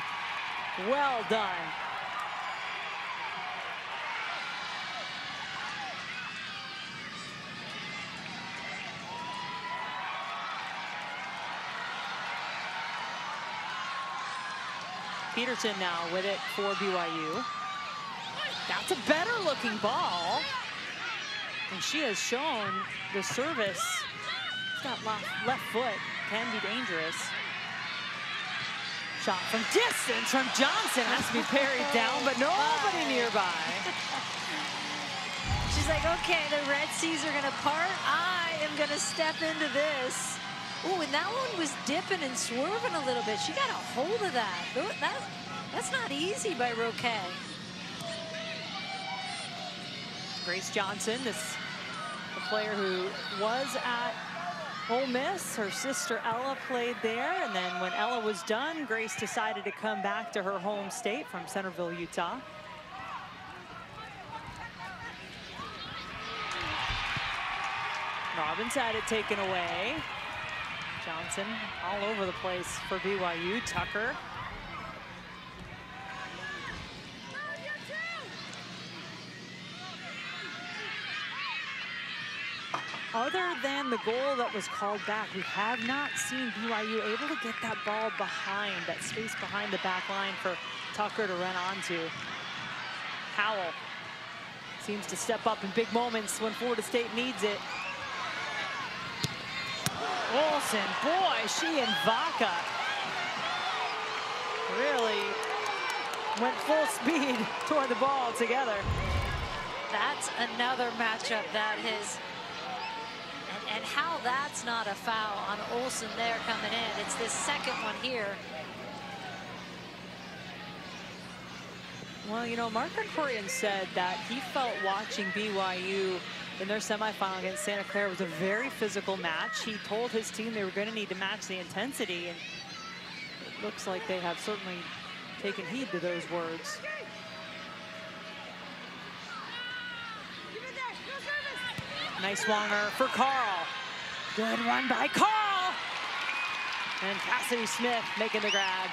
well done. Peterson now with it for BYU. That's a better looking ball. And she has shown the service. That left foot can be dangerous. Shot from distance from Johnson. Has to be parried down, but nobody nearby. She's like, okay, the Red Seas are going to part. I am going to step into this. Oh, and that one was dipping and swerving a little bit. She got a hold of that. That's not easy by Roque. Grace Johnson, the player who was at Ole Miss. Her sister Ella played there, and then when Ella was done, Grace decided to come back to her home state from Centerville, Utah. Robbins had it taken away. Johnson all over the place for BYU. Tucker. Other than the goal that was called back, we have not seen BYU able to get that ball behind, that space behind the back line for Tucker to run onto. Howell seems to step up in big moments when Florida State needs it. Olson, boy, she and Vaca really went full speed toward the ball together. That's another matchup that is, and how that's not a foul on Olson there coming in. It's this second one here. Well, you know, Mark Krikorian said that he felt watching BYU in their semifinal against Santa Clara was a very physical match. He told his team they were going to need to match the intensity, and it looks like they have certainly taken heed to those words. Nyswonger for Carl. Good run by Carl. And Cassidy Smith making the grab.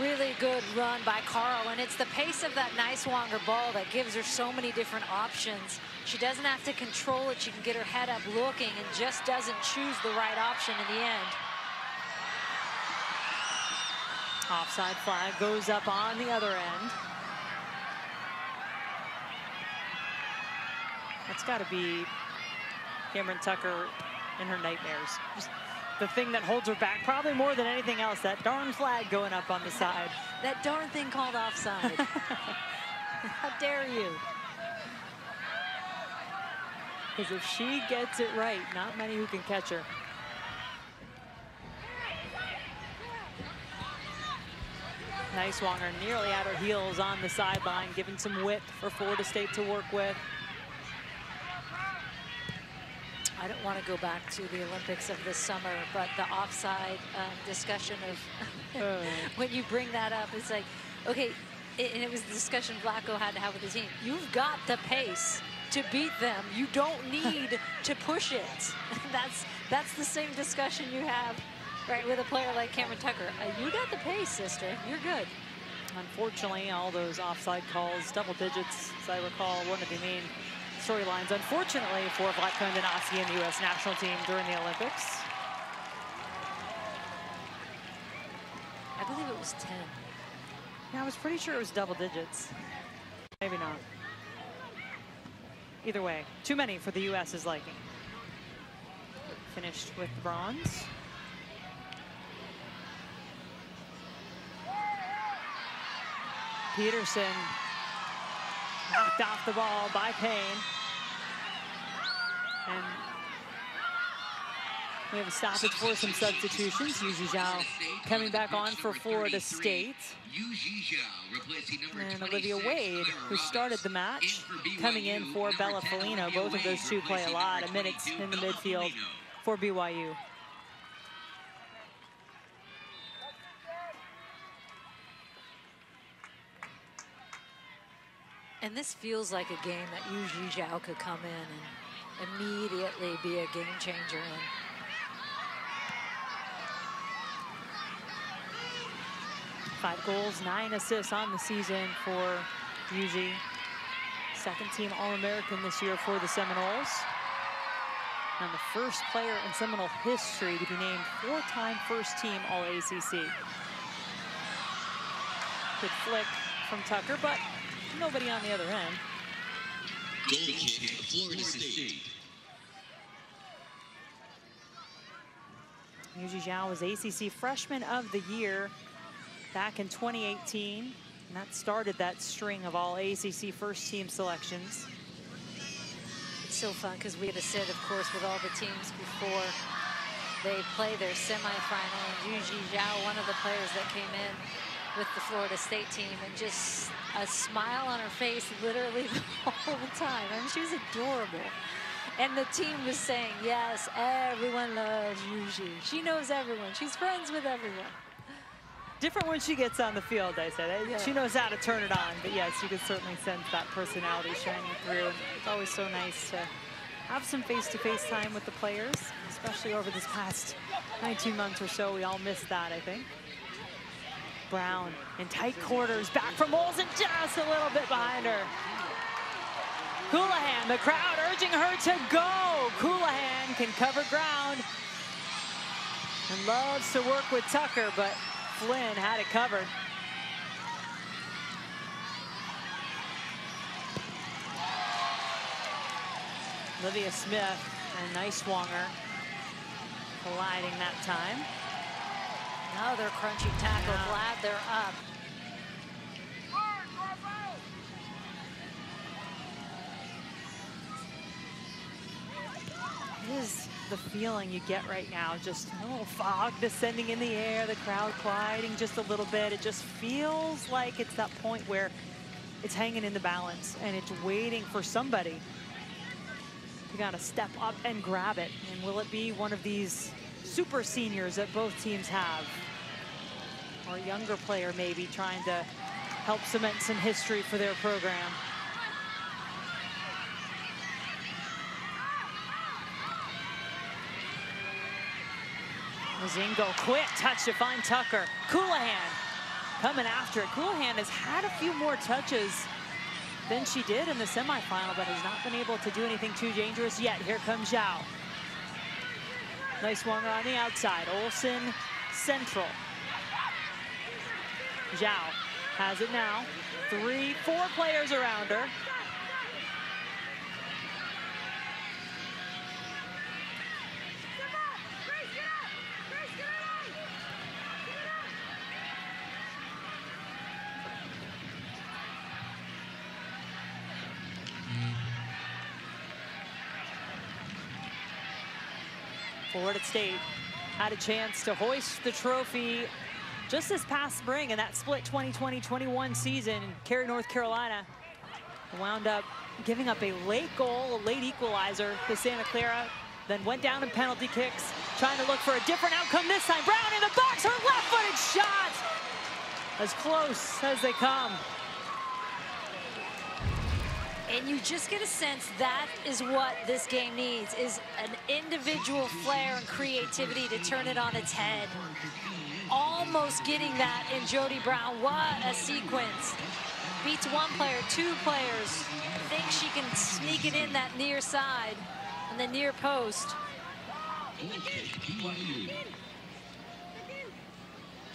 Really good run by Carl, and it's the pace of that Nyswonger ball that gives her so many different options. She doesn't have to control it. She can get her head up looking and just doesn't choose the right option in the end. Offside flag goes up on the other end. That's got to be Cameron Tucker in her nightmares. Just the thing that holds her back probably more than anything else, that darn flag going up on the side. That darn thing called offside. How dare you? Because if she gets it right, not many who can catch her. Nyswonger nearly at her heels on the sideline, giving some width for Florida State to work with. I don't want to go back to the Olympics of this summer, but the offside discussion of when you bring that up, it's like, okay, and it was the discussion Flacco had to have with his team. You've got the pace to beat them. You don't need to push it. That's the same discussion you have, right, with a player like Cameron Tucker. You got the pace, sister. You're good. Unfortunately, all those offside calls, double digits, as I recall, one of the main storylines, unfortunately, for Vlatko Andonosky and the U.S. national team during the Olympics. I believe it was 10. Yeah, I was pretty sure it was double digits. Maybe not. Either way, too many for the U.S.'s liking. Finished with bronze. Peterson knocked off the ball by Payne. And we have a stoppage for some substitutions. Yujie Zhao coming back on for Florida State. And Olivia Wade, who started the match, coming in for Bella Foligno. Both of those two play a lot of minutes in the midfield for BYU. And this feels like a game that Yujie Zhao could come in and immediately be a game changer in. 5 goals, 9 assists on the season for Yujie. Second team All-American this year for the Seminoles. And the first player in Seminole history to be named 4-time first team All-ACC. Good flick from Tucker, but nobody on the other end. Goal kick, Florida State. Yujie Zhao was ACC Freshman of the Year back in 2018. And that started that string of all ACC first team selections. It's so fun because we had to sit, of course, with all the teams before they play their semifinal. And Yujie Zhao, one of the players that came in with the Florida State team, and just a smile on her face literally the whole time. I mean, she was adorable. And the team was saying, yes, everyone loves Yujie. She knows everyone. She's friends with everyone. Different when she gets on the field, I said. Yeah. She knows how to turn it on. But yes, you can certainly sense that personality shining through. It's always so nice to have some face-to-face time with the players, especially over this past 19 months or so. We all missed that, I think. Brown in tight quarters, back from Olsen, just a little bit behind her. Coulahan, the crowd urging her to go. Coulahan can cover ground and loves to work with Tucker, but Flynn had it covered. Olivia Smith and Nyswonger colliding that time. Another crunchy tackle. Yeah. Glad they're up. This is the feeling you get right now. Just a little fog descending in the air, the crowd quieting just a little bit. It just feels like it's that point where it's hanging in the balance and it's waiting for somebody. You got to step up and grab it. And will it be one of these super seniors that both teams have, or a younger player maybe trying to help cement some history for their program? Mozingo, quick touch to find Tucker. Coulahan coming after it. Coulahan has had a few more touches than she did in the semifinal, but has not been able to do anything too dangerous yet. Here comes Zhao. Nyswonger on the outside. Olson central. Zhao has it now. Three, four players around her. Florida State had a chance to hoist the trophy just this past spring in that split 2020-21 season, carry North Carolina, wound up giving up a late goal, a late equalizer to Santa Clara, then went down in penalty kicks, trying to look for a different outcome this time. Brown in the box, her left-footed shot, as close as they come. And you just get a sense that is what this game needs, is an individual flair and creativity to turn it on its head. Almost getting that in Jody Brown. What a sequence. Beats one player, two players. Thinks she can sneak it in that near side and the near post.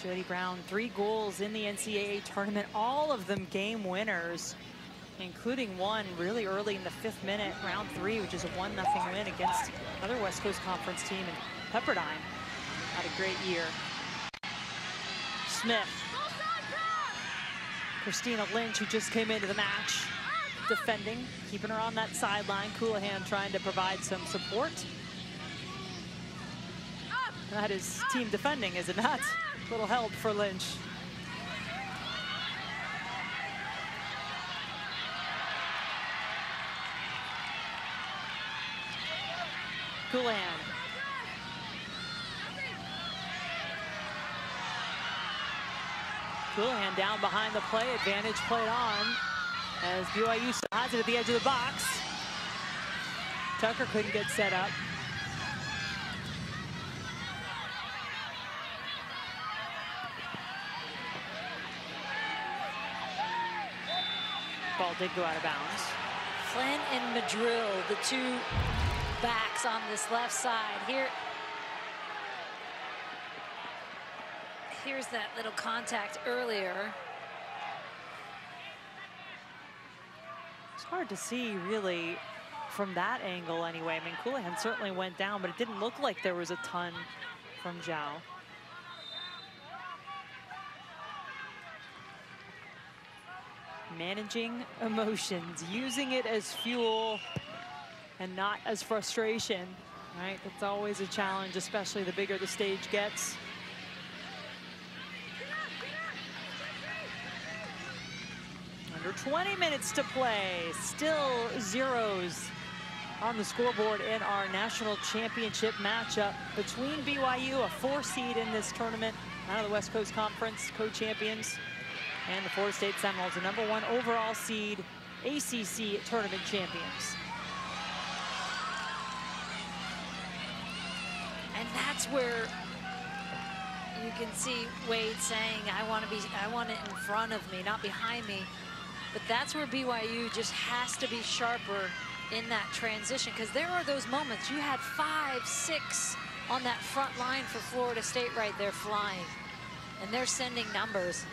Jody Brown, 3 goals in the NCAA tournament, all of them game winners, including one really early in the 5th minute, round 3, which is a 1-0 win against another West Coast Conference team in Pepperdine. Had a great year. Smith. Christina Lynch, who just came into the match, defending, keeping her on that sideline. Coulahan trying to provide some support. That is team defending, is it not? Little help for Lynch. Coulahan. Coulahan down behind the play. Advantage played on as BYU has it at the edge of the box. Tucker couldn't get set up. Ball did go out of bounds. Flynn and Madril, the two backs on this left side. Here's that little contact earlier. It's hard to see really from that angle anyway. I mean, Coulahan certainly went down, but it didn't look like there was a ton from Zhao. Managing emotions, using it as fuel and not as frustration, right? That's always a challenge, especially the bigger the stage gets. Under 20 minutes to play, still 0s on the scoreboard in our national championship matchup between BYU, a 4 seed in this tournament, out of the West Coast Conference, co-champions, and the Florida State Seminoles, the #1 overall seed, ACC tournament champions. And that's where you can see Wade saying, I want it in front of me, not behind me. But that's where BYU just has to be sharper in that transition, because there are those moments. You had 5, 6 on that front line for Florida State right there flying, and they're sending numbers.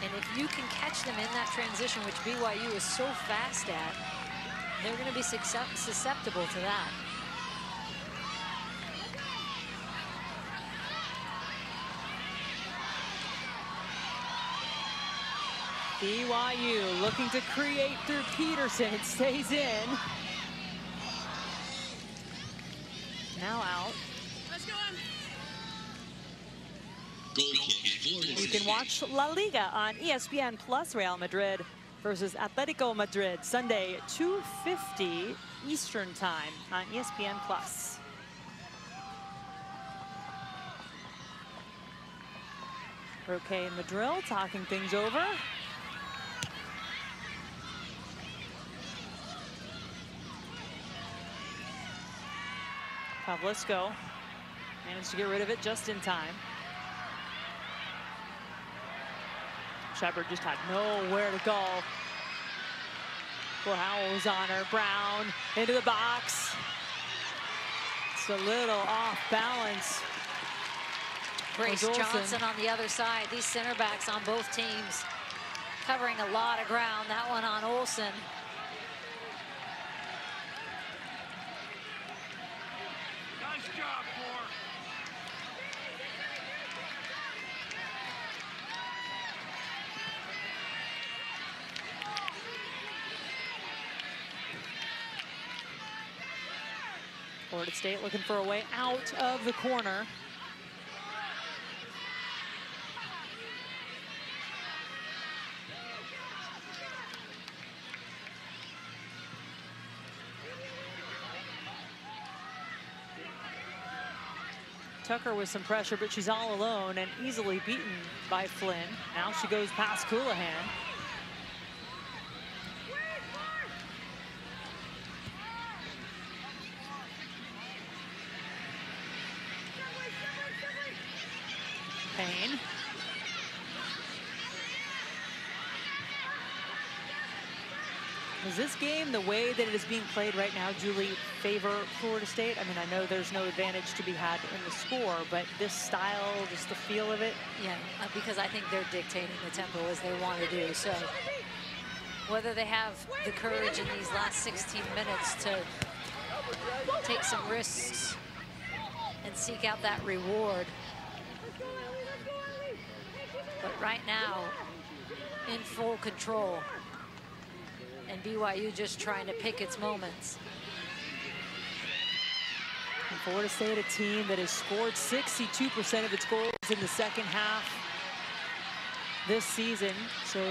And if you can catch them in that transition, which BYU is so fast at, they're going to be susceptible to that. BYU looking to create through Peterson. It stays in. Now out. Let's go on. You can watch La Liga on ESPN Plus. Real Madrid versus Atletico Madrid Sunday, 2:50 Eastern time on ESPN Plus. Roque and Madril talking things over. Pavlisko Managed to get rid of it just in time. Shepard just had nowhere to go. Well, Howell was on her. Brown into the box. It's a little off balance. Grace Johnson on the other side. These center backs on both teams covering a lot of ground. That one on Olson. Nice job, Moore. Florida State looking for a way out of the corner. Tucker with some pressure, but she's all alone and easily beaten by Flynn. Now she goes past Coulahan. Payne. Does this game, the way that it is being played right now, Julie, favor Florida State? I mean, I know there's no advantage to be had in the score, but this style, just the feel of it? Yeah, because I think they're dictating the tempo as they want to do. So whether they have the courage in these last 16 minutes to take some risks and seek out that reward. But right now, in full control. And BYU just trying to pick its moments. And Florida State, a team that has scored 62% of its goals in the second half this season. So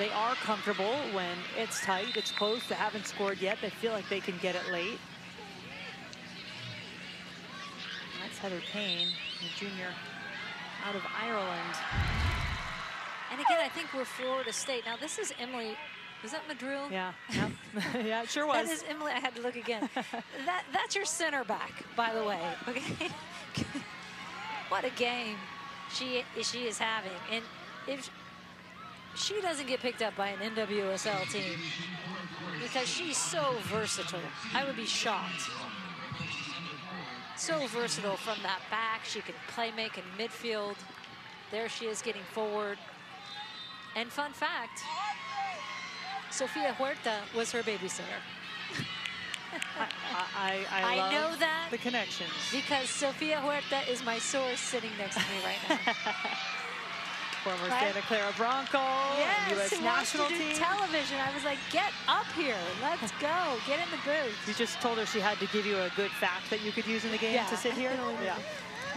they are comfortable when it's tight, it's close. They haven't scored yet. They feel like they can get it late. And that's Heather Payne, the junior out of Ireland. And again, I think we're Florida State. Now, this is Emily. Was that Madril? Yeah. Yep. Yeah, it sure was. That is Emily. I had to look again. That's your center back, by the way. Okay. What a game she is having. And if she doesn't get picked up by an NWSL team, because she's so versatile, I would be shocked. So versatile from that back. She can play make in midfield. There she is getting forward. And fun fact, Sofia Huerta was her babysitter. I love know that the connections, because Sofia Huerta is my source sitting next to me right now. Former Santa Clara Bronco, yes, and U.S. national team. Television. I was like, get up here. Let's go. Get in the booth. You just told her she had to give you a good fact that you could use in the game, yeah, to sit here? Yeah.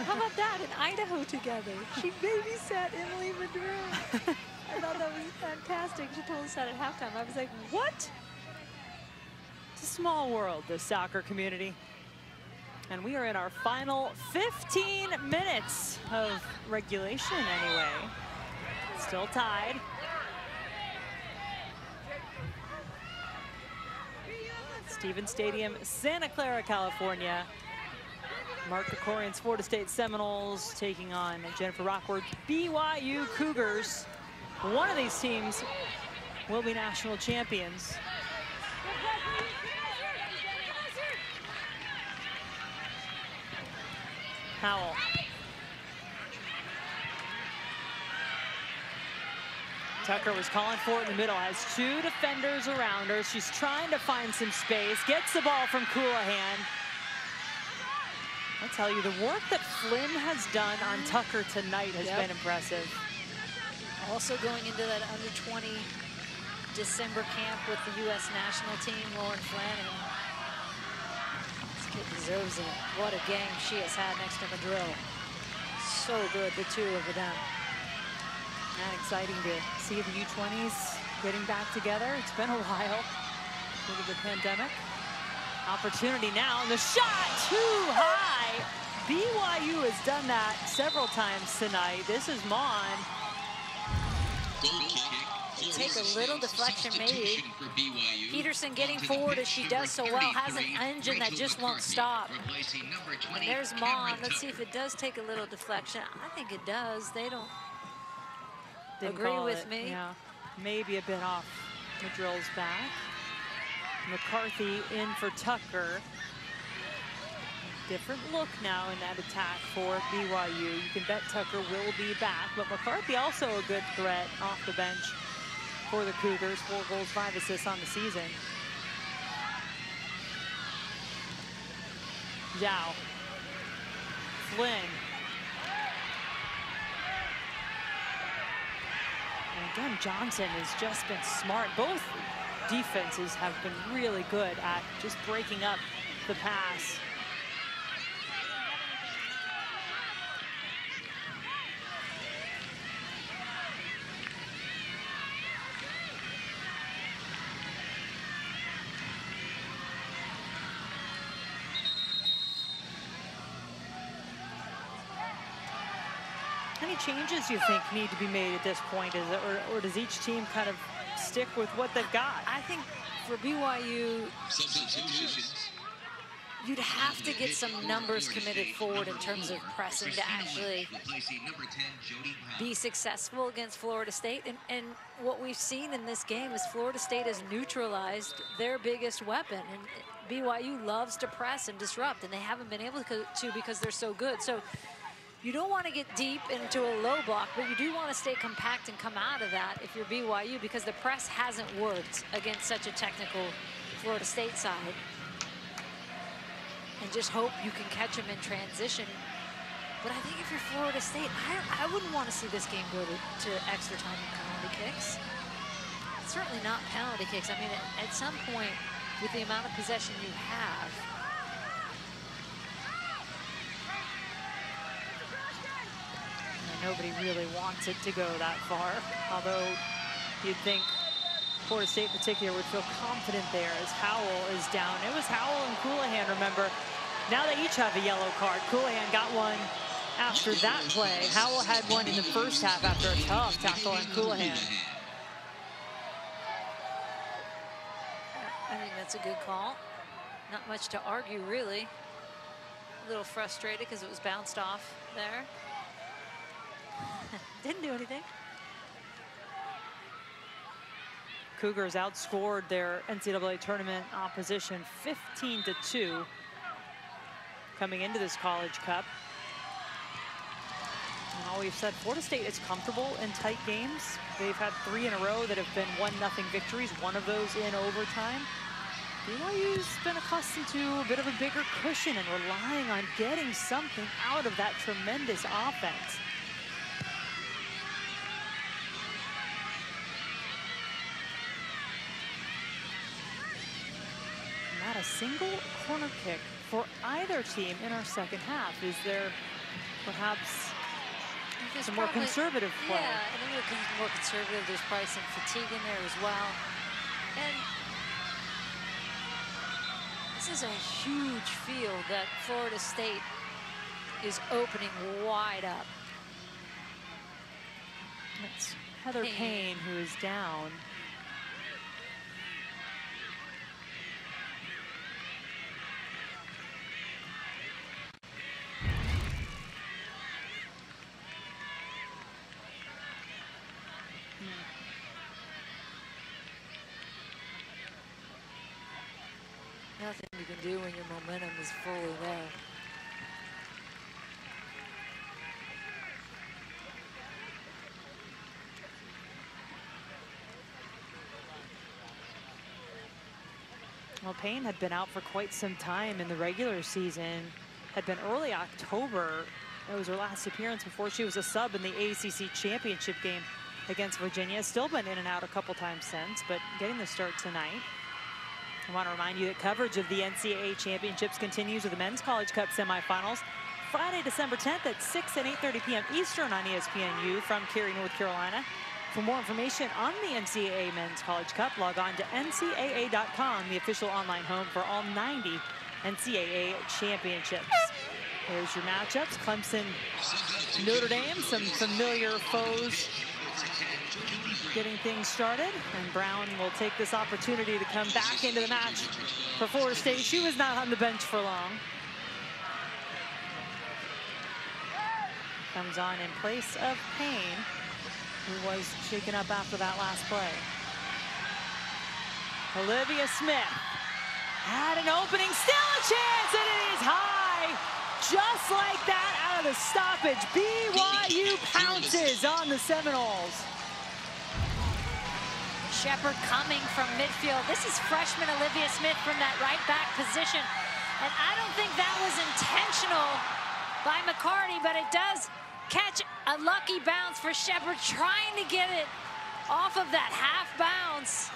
How about that? In Idaho together. She babysat Emily Madril. I thought that was fantastic. She told us that at halftime. I was like, what? It's a small world, the soccer community. And we are in our final 15 minutes of regulation anyway. Still tied. Stevens Stadium, Santa Clara, California. Mark Krikorian's Florida State Seminoles taking on Jennifer Rockwood, BYU Cougars. One of these teams will be national champions. Howell. Tucker was calling for it in the middle, has two defenders around her. She's trying to find some space, gets the ball from Coulahan. I'll tell you, the work that Flynn has done on Tucker tonight has been impressive. Also going into that under-20 December camp with the U.S. national team, Lauren Flynn. This kid deserves it. What a game she has had next to Madril. So good, the two of them. Not exciting to see the U-20s getting back together. It's been a while due to the pandemic. Opportunity now, and the shot too high. BYU has done that several times tonight. This is Maughan. Goal kick. take a little deflection maybe. Peterson getting forward as she does so well, has an engine that just won't stop. And there's Maughan. Let's see if it does take a little deflection. I think it does. They don't agree with me. Yeah. Maybe a bit off Madril's back. McCarthy in for Tucker. Different look now in that attack for BYU. You can bet Tucker will be back, but McCarthy also a good threat off the bench for the Cougars. 4 goals, 5 assists on the season. Zhao. Flynn. And again, Johnson has just been smart. Both defenses have been really good at just breaking up the pass. Changes you think need to be made at this point, is it, or does each team kind of stick with what they've got? I think for BYU, you'd have to get some numbers committed forward in terms of pressing to actually be successful against Florida State. And what we've seen in this game is Florida State has neutralized their biggest weapon. And BYU loves to press and disrupt, and they haven't been able to because they're so good. So you don't want to get deep into a low block, but you do want to stay compact and come out of that if you're BYU, because the press hasn't worked against such a technical Florida State side. And just hope you can catch them in transition. But I think if you're Florida State, I wouldn't want to see this game go to extra time and penalty kicks. Certainly not penalty kicks. I mean, at some point, with the amount of possession you have, nobody really wants it to go that far, although you'd think Florida State in particular would feel confident there as Howell is down. It was Howell and Coulahan, remember. Now they each have a yellow card. Coulahan got one after that play. Howell had one in the first half after a tough tackle on Coulahan. I think that's a good call. Not much to argue, really. A little frustrated because it was bounced off there. Didn't do anything. Cougars outscored their NCAA tournament opposition 15-2 coming into this College Cup. And all we've said, Florida State is comfortable in tight games. They've had 3 in a row that have been 1-0 victories, one of those in overtime. BYU's been accustomed to a bit of a bigger cushion and relying on getting something out of that tremendous offense. A single corner kick for either team in our second half. Is there perhaps some more conservative play? Yeah, I think it's more conservative. There's probably some fatigue in there as well. And this is a huge field that Florida State is opening wide up. It's Heather Payne who is down. Nothing you can do when your momentum is fully there. Well, Payne had been out for quite some time in the regular season. Had been early October. It was her last appearance before she was a sub in the ACC championship game against Virginia. Still been in and out a couple times since, but getting the start tonight. I want to remind you that coverage of the NCAA championships continues with the Men's College Cup semifinals Friday, December 10th at 6 and 8:30 p.m. Eastern on ESPNU from Cary, North Carolina. For more information on the NCAA Men's College Cup, log on to ncaa.com, the official online home for all 90 NCAA championships. Here's your matchups: Clemson, Notre Dame, some familiar foes. getting things started, and Brown will take this opportunity to come back into the match for Florida State. She was not on the bench for long. Comes on in place of Payne, who was shaken up after that last play. Olivia Smith had an opening, still a chance, and it is high. Just like that, out of the stoppage, BYU pounces on the Seminoles. Shepard coming from midfield. This is freshman Olivia Smith from that right back position. And I don't think that was intentional by McCarty, but it does catch a lucky bounce for Shepard, trying to get it off of that half bounce.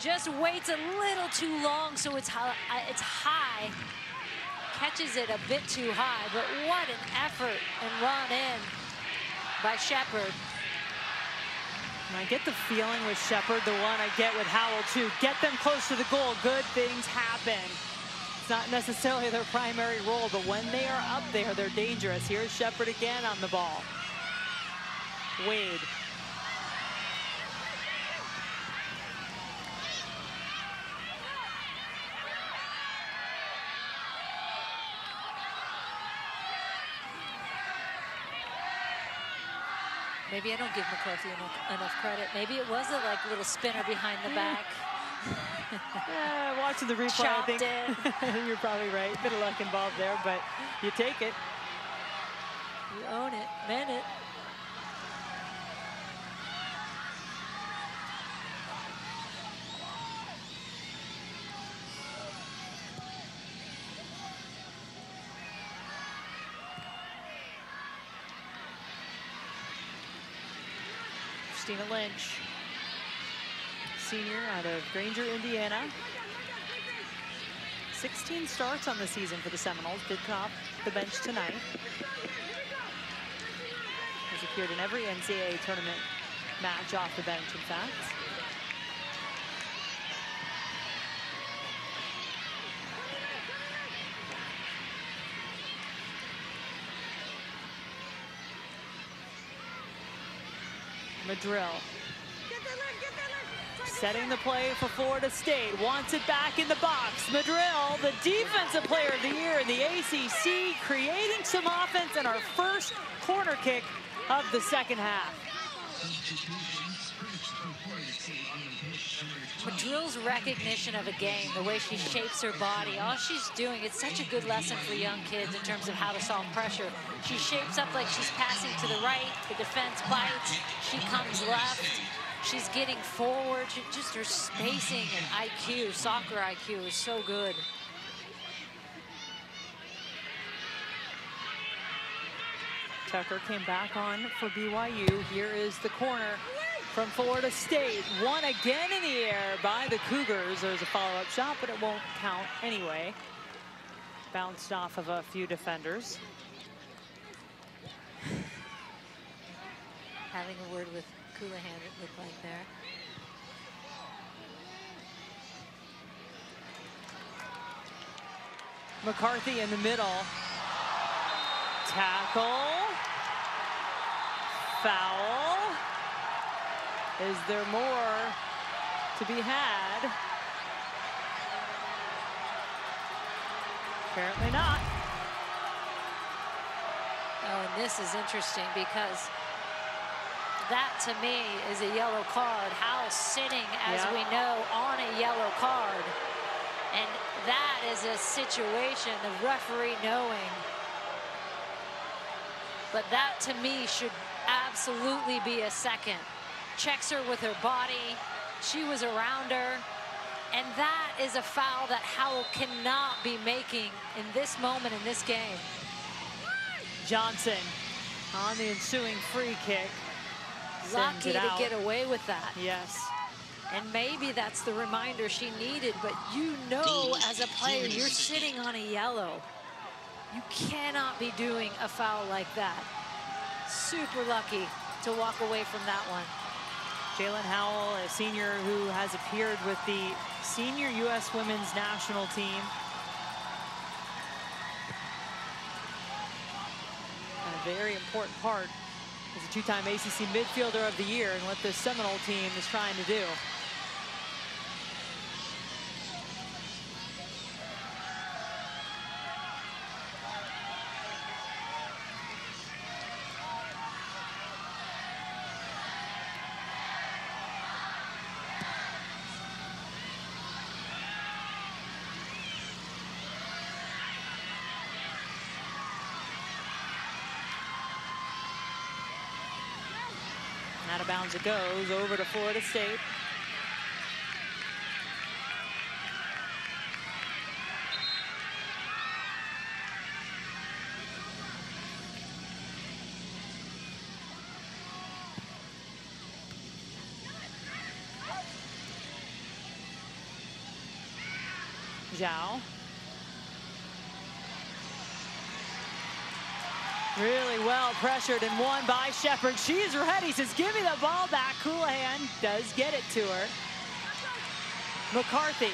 Just waits a little too long, so it's high. Catches it a bit too high, but what an effort and run in by Shepard. And I get the feeling with Shepard, the one I get with Howell too. Get them close to the goal, good things happen. It's not necessarily their primary role, but when they are up there, they're dangerous. Here's Shepard again on the ball. Wade. Maybe I don't give McCarthy enough credit. Maybe it was a little spinner behind the back. Yeah, watching the replay, chopped I think you're probably right. Bit of luck involved there, but you take it. You own it, man it. Christina Lynch, senior out of Granger, Indiana. 16 starts on the season for the Seminoles, did top the bench tonight. Has appeared in every NCAA tournament match off the bench, in fact. Madril setting the play for Florida State, wants it back in the box. Madril, the defensive player of the year in the ACC, creating some offense in our first corner kick of the second half. Madril's recognition of a game, the way she shapes her body, all she's doing, it's such a good lesson for young kids in terms of how to solve pressure. She shapes up like she's passing to the right, the defense bites, she comes left, she's getting forward, just her spacing and IQ, soccer IQ is so good. Tucker came back on for BYU. Here is the corner from Florida State. One again in the air by the Cougars. There's a follow-up shot, but it won't count anyway. Bounced off of a few defenders. Having a word with Coulahan, it looked like there. McCarthy in the middle. Tackle. Foul. Is there more to be had? Apparently not. Oh, and this is interesting because that to me is a yellow card. Howell sitting, as we know, on a yellow card. And that is a situation, the referee knowing. But that to me should absolutely be a second. Checks her with her body. She was around her. And that is a foul that Howell cannot be making in this moment in this game. Johnson on the ensuing free kick. Lucky to get away with that. Yes. And maybe that's the reminder she needed, but you know as a player, you're sitting on a yellow. You cannot be doing a foul like that. Super lucky to walk away from that one. Jaelin Howell, a senior who has appeared with the senior U.S. women's national team. And a very important part He's a two-time ACC midfielder of the year, and what this Seminole team is trying to do. Out of bounds it goes, over to Florida State. Zhao. Really well pressured and won by Shepard. She is ready, says give me the ball back. Coulahan does get it to her. McCarthy.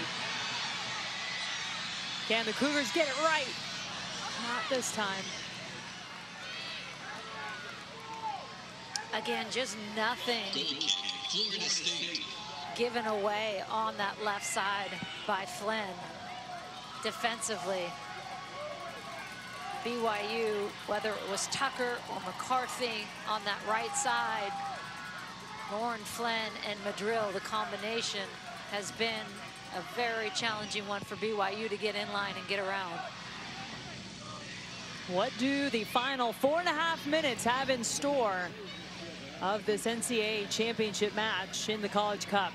Can the Cougars get it right? Not this time. Again, just nothing given away on that left side by Flynn defensively. BYU, whether it was Tucker or McCarthy on that right side, Lauren Flynn and Madril, the combination has been a very challenging one for BYU to get in line and get around. What do the final 4.5 minutes have in store of this NCAA championship match in the College Cup?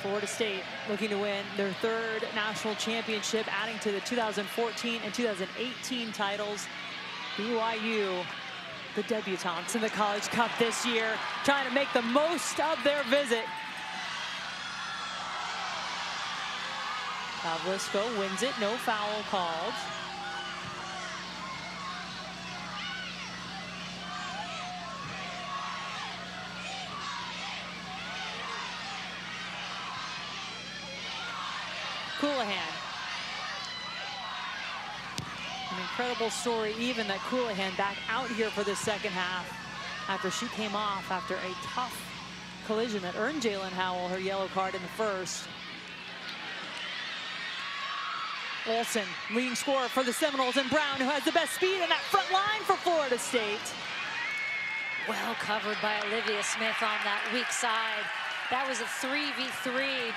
Florida State looking to win their third national championship, adding to the 2014 and 2018 titles. BYU, the debutantes in the College Cup this year, trying to make the most of their visit. Pavlisko wins it, no foul called. Coulahan. An incredible story even that Coulahan back out here for the second half after she came off after a tough collision that earned Jaelin Howell her yellow card in the first. Olson, leading scorer for the Seminoles, and Brown, who has the best speed in that front line for Florida State. Well covered by Olivia Smith on that weak side. That was a 3v3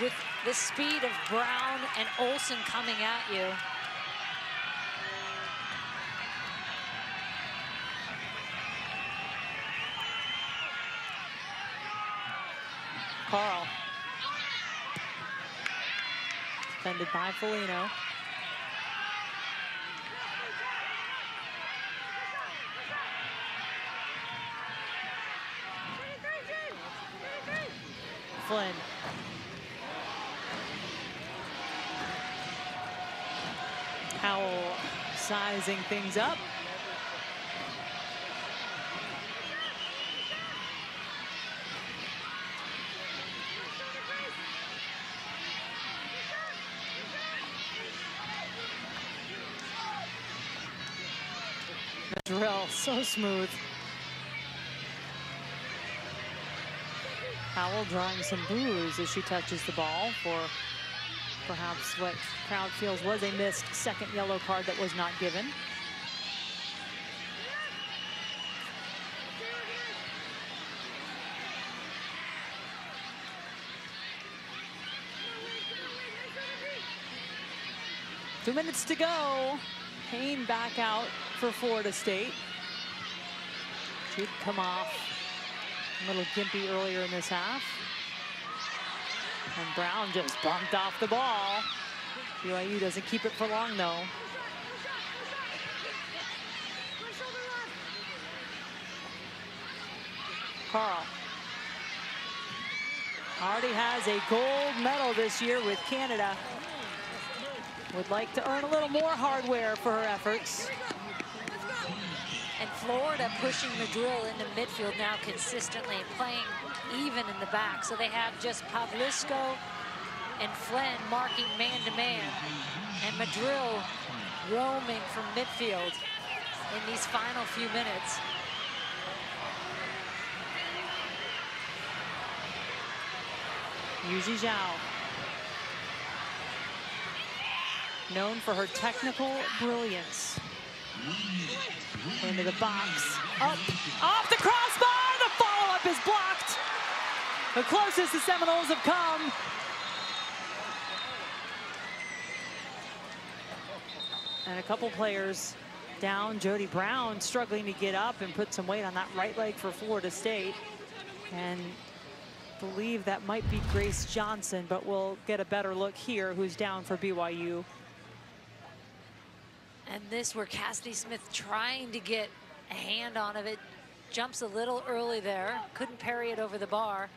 with the speed of Brown and Olson coming at you. Carl. Defended by Foligno. Flynn. Howell sizing things up. Madril, so smooth. Howell drawing some boos as she touches the ball for perhaps what crowd feels was a missed second yellow card that was not given. Yeah. 2 minutes to go. Payne back out for Florida State. She'd come off a little gimpy earlier in this half. And Brown just bumped off the ball. BYU doesn't keep it for long, though. Carl already has a gold medal this year with Canada. Would like to earn a little more hardware for her efforts. And Florida pushing Madril into midfield now consistently, playing even in the back. So they have just Pavlisko and Flynn marking man-to-man. And Madril roaming from midfield in these final few minutes. Yujie Zhao, known for her technical brilliance. Into the box, up, off the crossbar, the follow-up is blocked. The closest the Seminoles have come. And a couple players down. Jody Brown struggling to get up and put some weight on that right leg for Florida State. And I believe that might be Grace Johnson, but we'll get a better look here, who's down for BYU. And this where Cassidy Smith trying to get a hand on of it. Jumps a little early there. Couldn't parry it over the bar.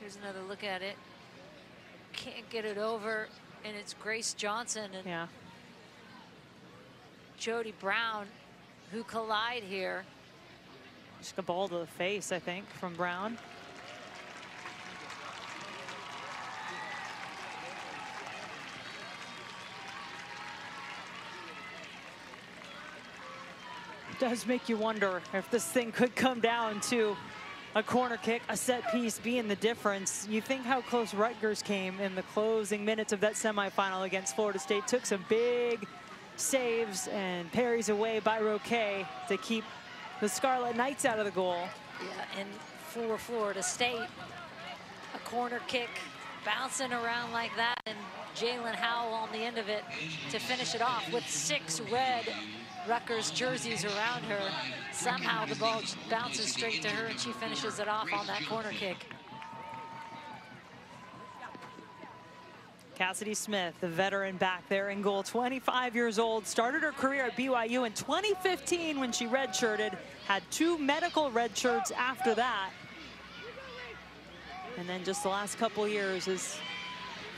Here's another look at it. Can't get it over, and it's Grace Johnson and Jody Brown who collide here. Just a ball to the face, I think, from Brown. Does make you wonder if this thing could come down to a corner kick, a set piece being the difference. You think how close Rutgers came in the closing minutes of that semifinal against Florida State. Took some big saves and parries away by Roque to keep the Scarlet Knights out of the goal. Yeah, and for Florida State, a corner kick bouncing around like that, and Jaelin Howell on the end of it to finish it off with 6 red Rutgers jerseys around her. Somehow the ball bounces straight to her and she finishes it off on that corner kick. Cassidy Smith, the veteran back there in goal, 25 years old, started her career at BYU in 2015 when she redshirted, had 2 medical redshirts after that. And then just the last couple years has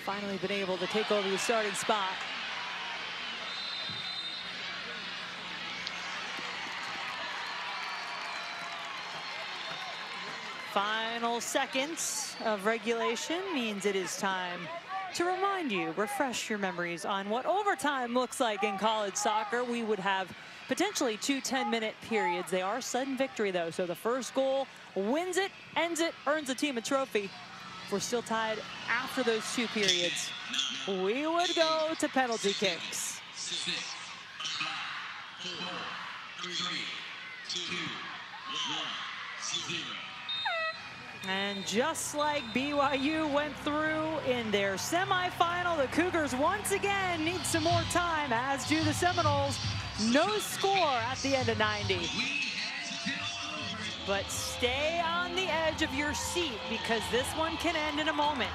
finally been able to take over the starting spot. Final seconds of regulation means it is time to remind you, refresh your memories on what overtime looks like in college soccer. We would have potentially 2 10-minute periods. They are sudden victory, though, so the first goal wins it, ends it, earns the team a trophy. We're still tied after those 2 periods. We would go to penalty kicks. 6, 5, 4, 3, 2, 1, 0. And just like BYU went through in their semifinal, the Cougars once again need some more time, as do the Seminoles. No score at the end of 90. But stay on the edge of your seat, because this one can end in a moment.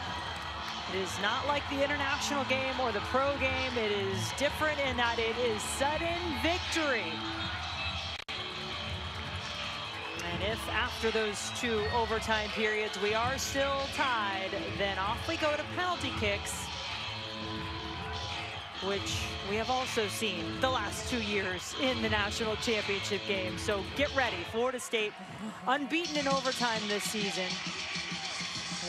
It is not like the international game or the pro game. It is different in that it is sudden victory. And if after those 2 overtime periods we are still tied, then off we go to penalty kicks, which we have also seen the last 2 years in the national championship game. So get ready. Florida State unbeaten in overtime this season.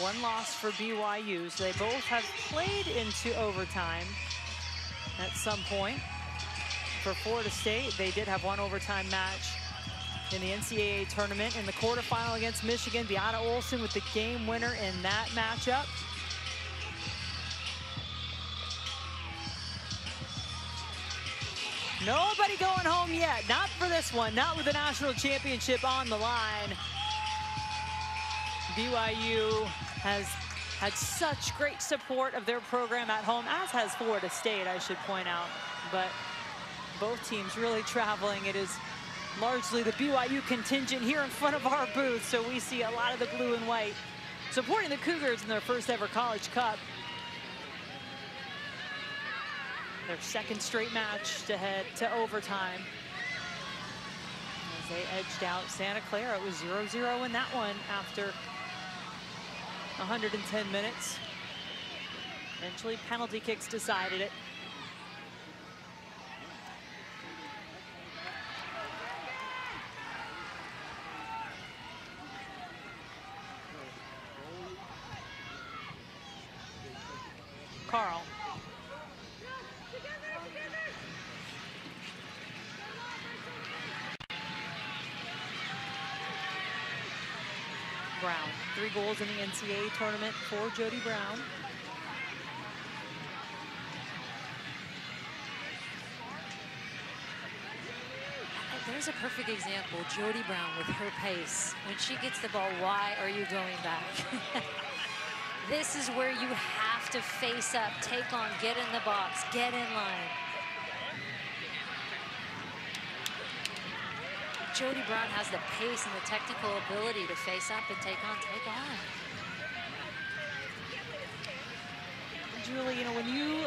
1 loss for BYU. So they both have played into overtime at some point. For Florida State, they did have 1 overtime match in the NCAA tournament in the quarterfinal against Michigan. Bianca Olson with the game winner in that matchup. Nobody going home yet. Not for this one. Not with the national championship on the line. BYU has had such great support of their program at home, as has Florida State, I should point out. But both teams really traveling. It is largely the BYU contingent here in front of our booth, so we see a lot of the blue and white supporting the Cougars in their first ever College Cup. Their 2nd straight match to head to overtime. As they edged out Santa Clara, it was 0-0 in that one after 110 minutes. Eventually, penalty kicks decided it. Carl Brown. 3 goals in the NCAA tournament for Jody Brown. There's a perfect example, Jody Brown with her pace. When she gets the ball, why are you going back? This is where you have to face up, take on, get in the box, get in line. Jody Brown has the pace and the technical ability to face up and take on, take on. Julie, you know, when you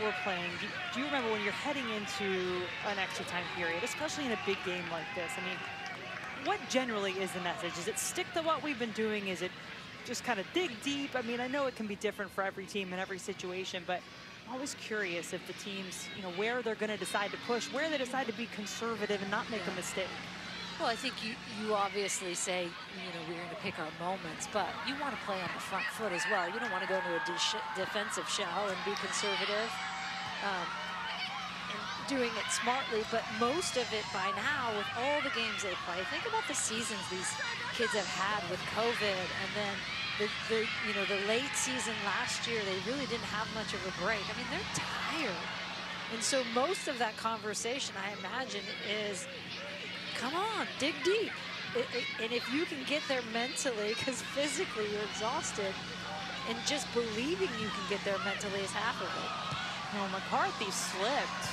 were playing, do you remember when you're heading into an extra time period, especially in a big game like this? I mean, what generally is the message? Is it stick to what we've been doing? Is it just kind of dig deep? I mean, I know it can be different for every team in every situation, but I'm always curious if the teams, you know, where they're going to decide to push, where they decide to be conservative and not make a mistake. Well, I think you obviously say, you know, we're going to pick our moments, but you want to play on the front foot as well. You don't want to go into a defensive shell and be conservative. And doing it smartly, but most of it by now with all the games they play. Think about the seasons these kids have had with COVID, and then the you know, the late season last year, they really didn't have much of a break. I mean, they're tired. And so most of that conversation, I imagine, is come on, dig deep. And if you can get there mentally, because physically you're exhausted, and just believing you can get there mentally is half of it. No, McCarthy slipped.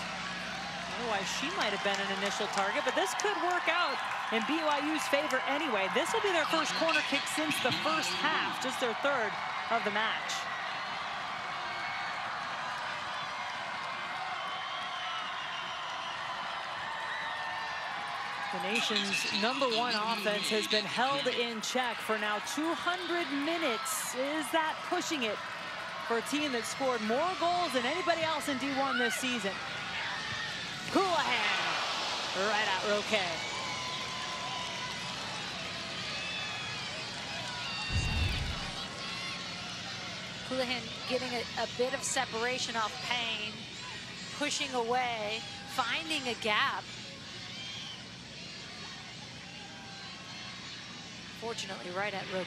Otherwise, she might have been an initial target, but this could work out in BYU's favor anyway. This will be their first corner kick since the first half, just their third of the match. The nation's #1 offense has been held in check for now 200 minutes. Is that pushing it for a team that scored more goals than anybody else in D1 this season? Coulahan right at Roque. Coulahan getting a bit of separation off Payne, pushing away, finding a gap. Fortunately, right at Roque.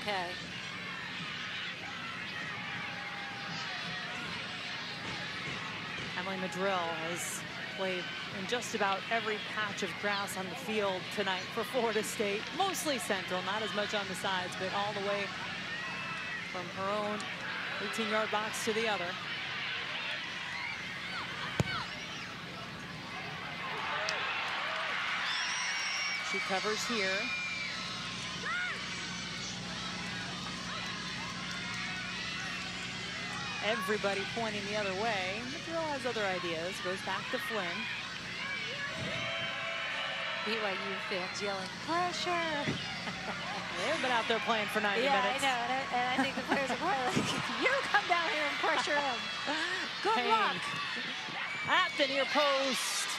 Emily Madril has played in just about every patch of grass on the field tonight for Florida State, mostly central, not as much on the sides, but all the way from her own 18-yard box to the other. She covers here. Everybody pointing the other way. Madril has other ideas. Goes back to Flynn. BYU fans yelling, pressure. They've been out there playing for 90 minutes. Yeah, I know, and I think the players are probably like, you come down here and pressure him. Good Payne. Luck. At the near post.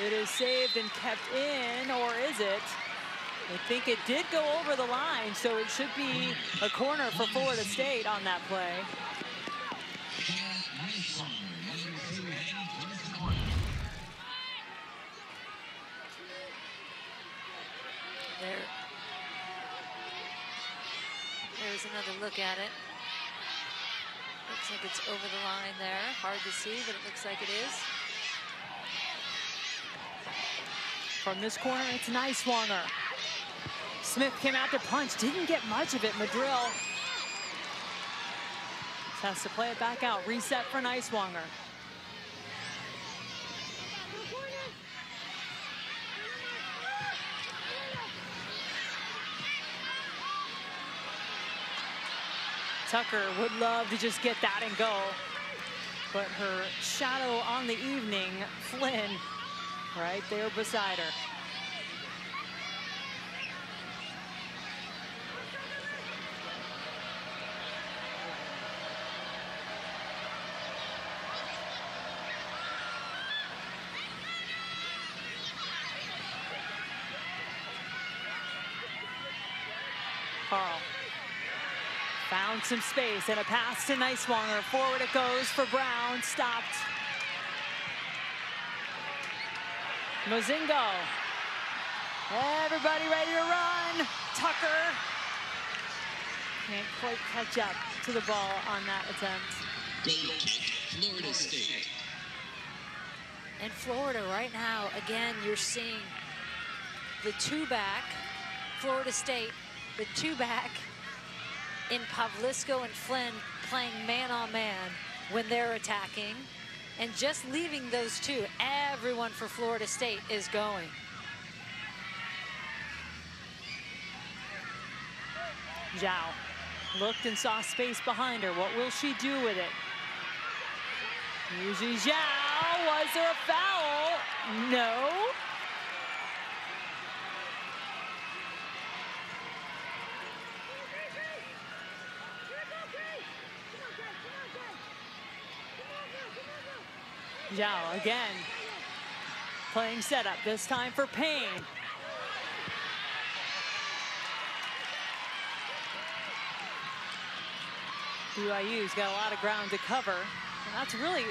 It is saved and kept in, or is it? I think it did go over the line, so it should be a corner for Florida State on that play. There's another look at it. Looks like it's over the line there. Hard to see, but it looks like it is. From this corner, it's Nyswonger. Smith came out to punch, didn't get much of it. Madril has to play it back out. Reset for Nyswonger. Tucker would love to just get that and go, but her shadow on the evening, Flynn, right there beside her. Found some space and a pass to Nyswonger. Forward it goes for Brown, stopped. Mozingo. Everybody ready to run. Tucker can't quite catch up to the ball on that attempt. Goal kick, Florida State. And Florida right now, again, you're seeing the two back, Florida State, the two back in Pavlisko and Flynn playing man-on-man when they're attacking. And just leaving those two, everyone for Florida State is going. Zhao looked and saw space behind her. What will she do with it? Yujie Zhao, was there a foul? No. Zhao again, playing setup, this time for Payne. BYU's got a lot of ground to cover. And that's really,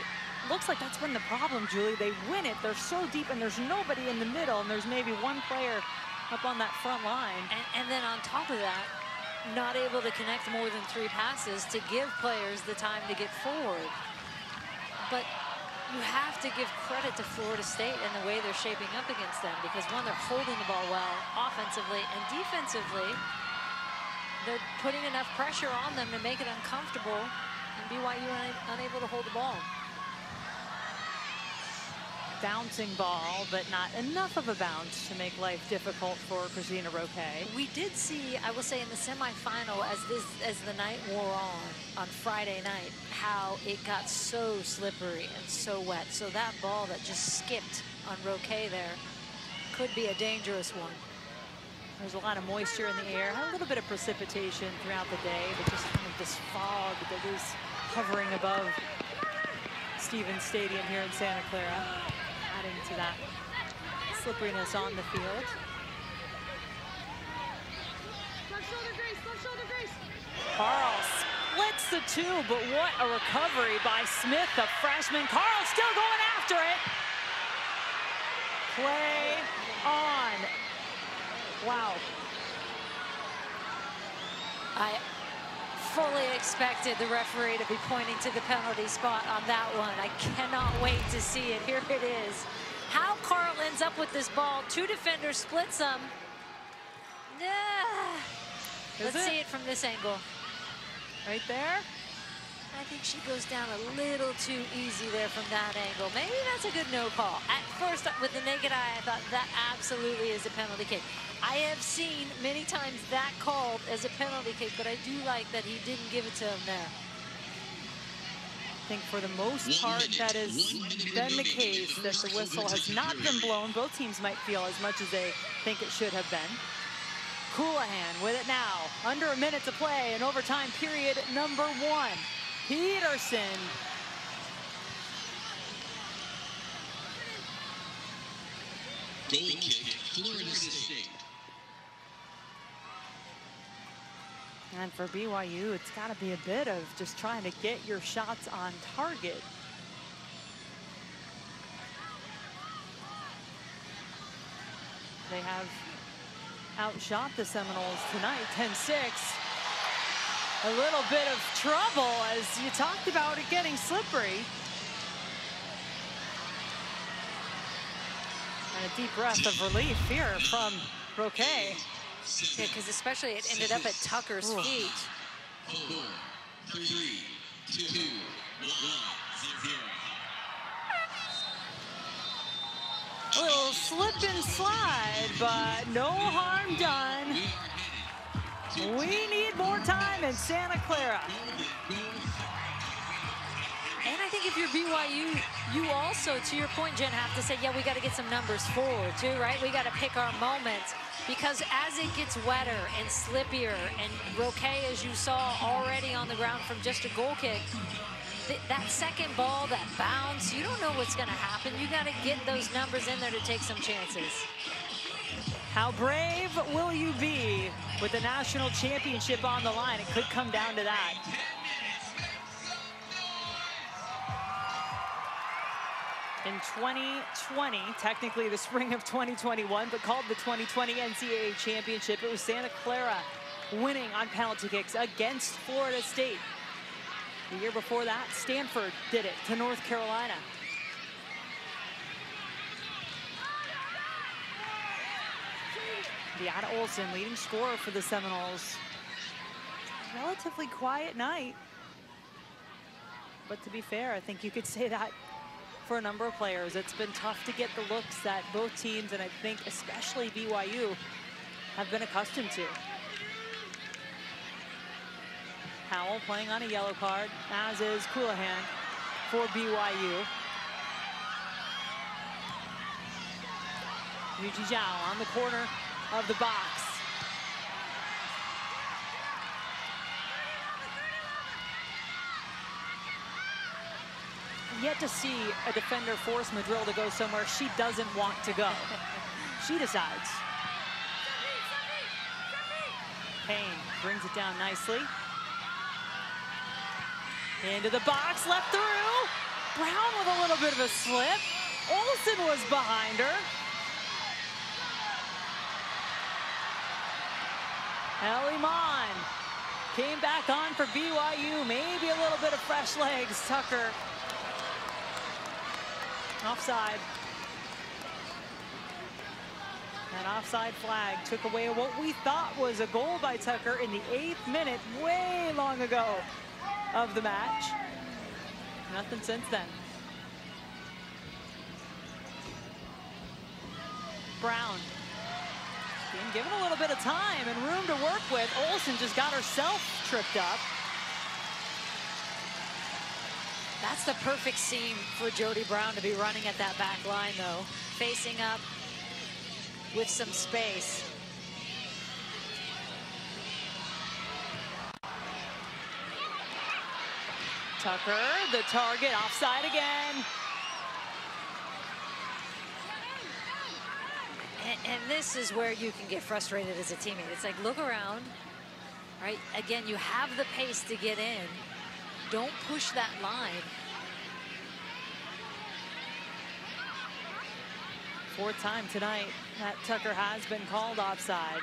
looks like that's been the problem, Julie. They win it, they're so deep, and there's nobody in the middle, and there's maybe one player up on that front line. And then on top of that, not able to connect more than three passes to give players the time to get forward. But you have to give credit to Florida State and the way they're shaping up against them, because one, they're holding the ball well offensively, and defensively, they're putting enough pressure on them to make it uncomfortable, and BYU unable to hold the ball. Bouncing ball, but not enough of a bounce to make life difficult for Cristina Roque. We did see, I will say, in the semifinal, as the night wore on Friday night, how it got so slippery and so wet. So that ball that just skipped on Roque there could be a dangerous one. There's a lot of moisture in the air, a little bit of precipitation throughout the day, but just kind of this fog that is hovering above Stevens Stadium here in Santa Clara, adding to that slipperiness on the field. Left shoulder, Grace, left shoulder, Grace. Carl splits the two, but what a recovery by Smith, the freshman. Carl still going after it. Play on. Wow. I fully expected the referee to be pointing to the penalty spot on that one. I cannot wait to see it. Here it is. How Carl ends up with this ball. Two defenders splits them. Let's see it from this angle. Right there. I think she goes down a little too easy there from that angle. Maybe that's a good no call. At first, with the naked eye, I thought that absolutely is a penalty kick. I have seen many times that called as a penalty kick, but I do like that he didn't give it to him there. I think for the most part, that has been the case, that the whistle has not been blown. Both teams might feel as much as they think it should have been. Coulahan with it now. Under a minute to play in overtime period number one. Peterson. Goal kick, Florida State. And for BYU, it's got to be a bit of just trying to get your shots on target. They have outshot the Seminoles tonight, 10-6. A little bit of trouble, as you talked about it getting slippery. And a deep breath of relief here from Roque. Yeah, because especially it ended up at Tucker's feet. 4, 3, 2, 1, 0. A little slip and slide, but no harm done. We need more time in Santa Clara. And I think if you're BYU, you also, to your point, Jen, have to say, yeah, we got to get some numbers forward too, right? We got to pick our moments, because as it gets wetter and slippier, and Roque, as you saw, already on the ground from just a goal kick, that second ball, that bounce, you don't know what's going to happen. You got to get those numbers in there to take some chances. How brave will you be with the national championship on the line? It could come down to that. In 2020, technically the spring of 2021, but called the 2020 NCAA championship, it was Santa Clara winning on penalty kicks against Florida State. The year before that, Stanford did it to North Carolina. Bianca Olson, leading scorer for the Seminoles. Relatively quiet night. But to be fair, I think you could say that for a number of players. It's been tough to get the looks that both teams, and I think especially BYU, have been accustomed to. Howell playing on a yellow card, as is Coulahan for BYU. Yujie Zhao on the corner of the box. Yet to see a defender force Madril to go somewhere she doesn't want to go. She decides. Payne brings it down nicely. Into the box, left through. Brown with a little bit of a slip. Olson was behind her. Ellie Maughan came back on for BYU. Maybe a little bit of fresh legs. Tucker offside. That offside flag took away what we thought was a goal by Tucker in the 8th minute, way long ago, of the match. Nothing since then. Brown being given a little bit of time and room to work with. Olson just got herself tripped up. That's the perfect seam for Jody Brown to be running at that back line, though. Facing up with some space. Tucker, the target, offside again. And this is where you can get frustrated as a teammate. It's like, look around, right? Again, you have the pace to get in. Don't push that line. 4th time tonight that Tucker has been called offside.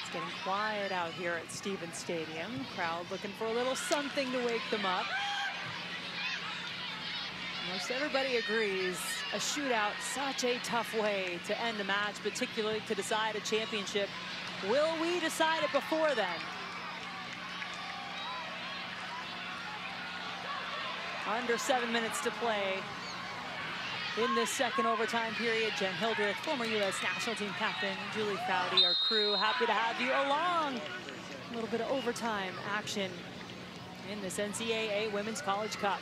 It's getting quiet out here at Stevens Stadium. Crowd looking for a little something to wake them up. Most everybody agrees a shootout, such a tough way to end the match, particularly to decide a championship. Will we decide it before then? Under 7 minutes to play in this second overtime period. Jen Hildreth, former U.S. national team captain, Julie Foudy, our crew, happy to have you along. A little bit of overtime action in this NCAA Women's College Cup.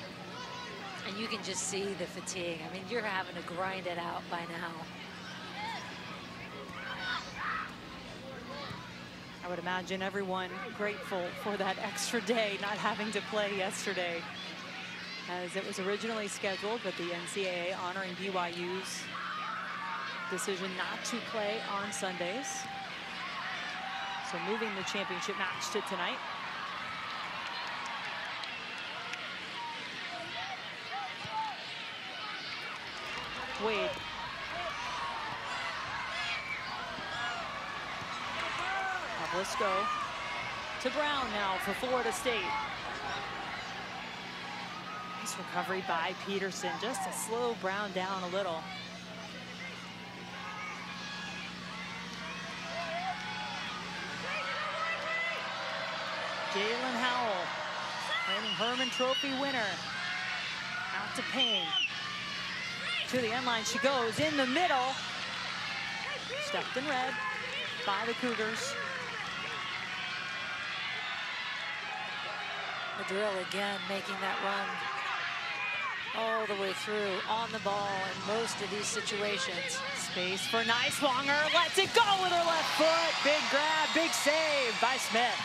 And you can just see the fatigue. I mean, you're having to grind it out by now. I would imagine everyone grateful for that extra day, not having to play yesterday, as it was originally scheduled, but the NCAA honoring BYU's decision not to play on Sundays. So moving the championship match to tonight. Wade. Pavlisko to Brown now for Florida State. Nice recovery by Peterson, just to slow Brown down a little. Jaelin Howell, reigning Herman Trophy winner, out to Payne. To the end line she goes, in the middle. Stepped in red by the Cougars. Madril again making that run all the way through, on the ball in most of these situations. Space for Nyswonger, lets it go with her left foot. Big grab, big save by Smith.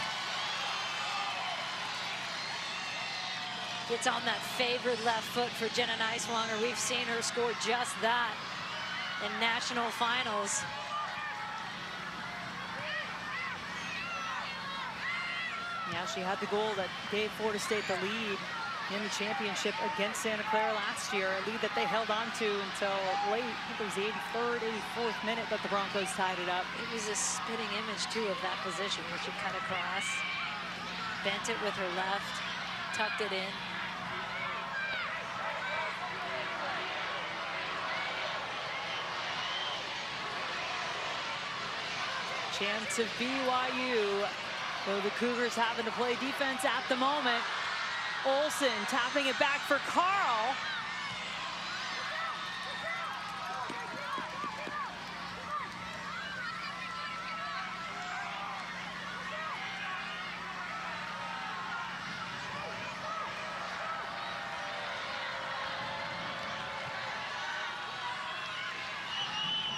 It's on that favored left foot for Jenna Nyswonger. We've seen her score just that in national finals. Yeah, now. She had the goal that gave Florida State the lead in the championship against Santa Clara last year, a lead that they held on to until late, I think it was the 83rd, 84th minute that the Broncos tied it up. It was a spitting image, too, of that position where she cut across, bent it with her left, tucked it in. Chance of BYU, though the Cougars having to play defense at the moment. Olson tapping it back for Carl.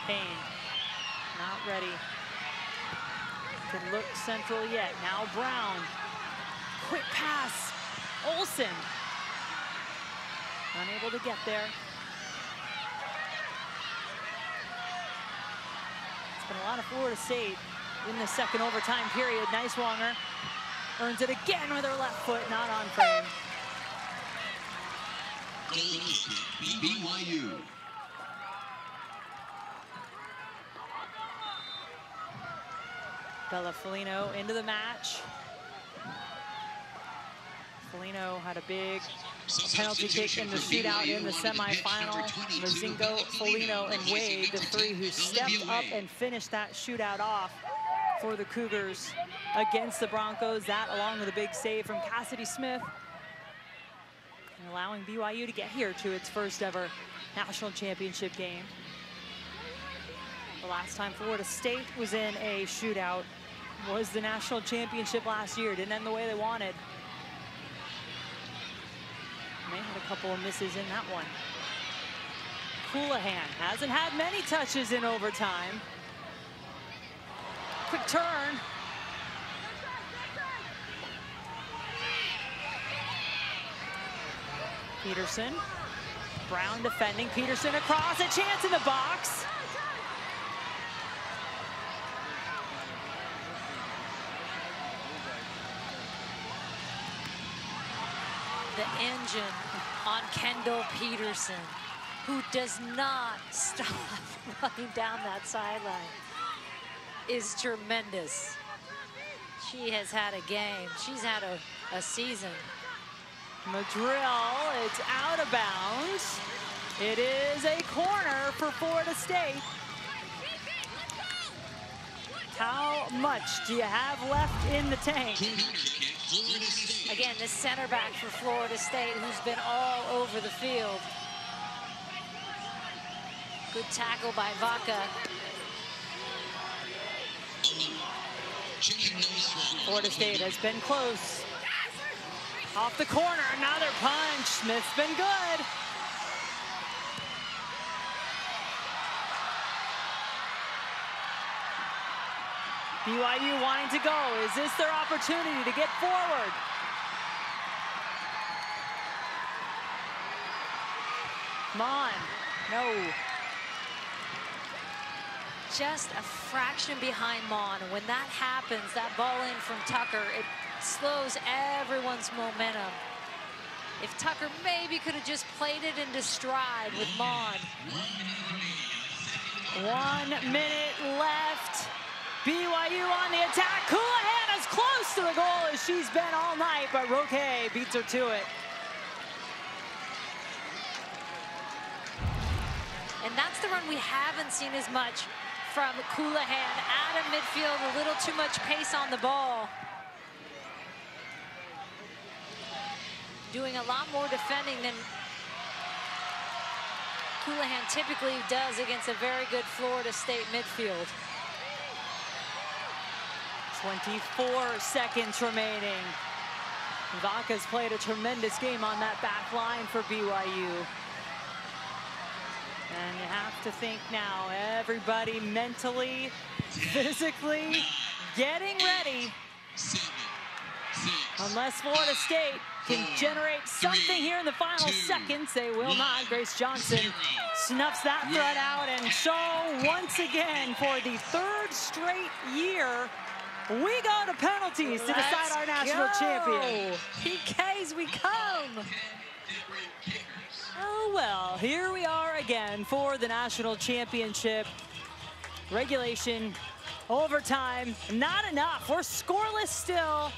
Payne, not ready to look central yet. Now Brown, quick pass. Olson, unable to get there. It's been a lot of Florida State in the second overtime period. Nyswonger earns it again with her left foot, not on frame. BYU. Bella Foligno into the match. Foligno had a big penalty kick in the shootout in the semifinal. Mozingo, Foligno, and Wade, the three who stepped up and finished that shootout off for the Cougars against the Broncos. That, along with a big save from Cassidy Smith, and allowing BYU to get here to its first ever national championship game. The last time Florida State was in a shootout was the national championship last year. Didn't end the way they wanted. They had a couple of misses in that one. Coulahan hasn't had many touches in overtime. Quick turn. Peterson. Brown defending. Peterson across. A chance in the box. The engine on Kendall Peterson, who does not stop running down that sideline, is tremendous. She has had a game. She's had a season. Madril, it's out of bounds. It is a corner for Florida State. How much do you have left in the tank? Again, the center back for Florida State, who's been all over the field. Good tackle by Vaca. Florida State has been close. Off the corner, another punch. Smith's been good. BYU wanting to go. Is this their opportunity to get forward? Mon, no. Just a fraction behind Mon. When that happens, that ball in from Tucker, it slows everyone's momentum. If Tucker maybe could have just played it into stride with Mon. 1 minute left. BYU on the attack. Coulahan as close to the goal as she's been all night, but Roque beats her to it. And that's the run we haven't seen as much from Coulahan. Out of midfield, a little too much pace on the ball. Doing a lot more defending than Coulahan typically does against a very good Florida State midfield. 24 seconds remaining. Vaca's played a tremendous game on that back line for BYU. And you have to think now, everybody mentally, physically getting ready. Unless Florida State can generate something here in the final seconds, they will not. Grace Johnson snuffs that threat out, and so once again for the third straight year, We go to penalties to decide our national champion. PKs we come. Oh, well, here we are again for the national championship. Regulation, overtime, not enough. We're scoreless still.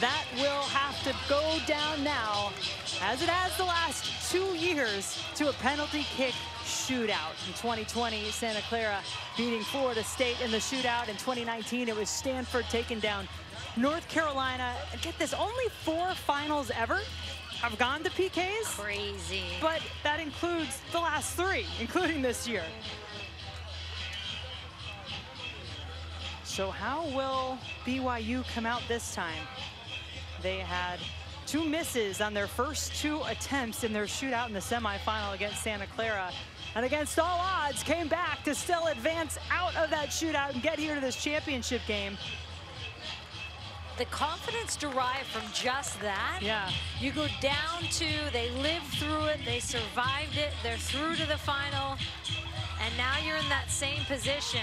That will have to go down now, as it has the last 2 years, to a penalty kick shootout. In 2020, Santa Clara beating Florida State in the shootout. In 2019, it was Stanford taking down North Carolina. Get this, only 4 finals ever have gone to PKs. Crazy. But that includes the last 3, including this year. So how will BYU come out this time? They had 2 misses on their first 2 attempts in their shootout in the semifinal against Santa Clara, and against all odds came back to still advance out of that shootout and get here to this championship game. The confidence derived from just that. Yeah. You go down to, they lived through it, they survived it, they're through to the final, and now you're in that same position.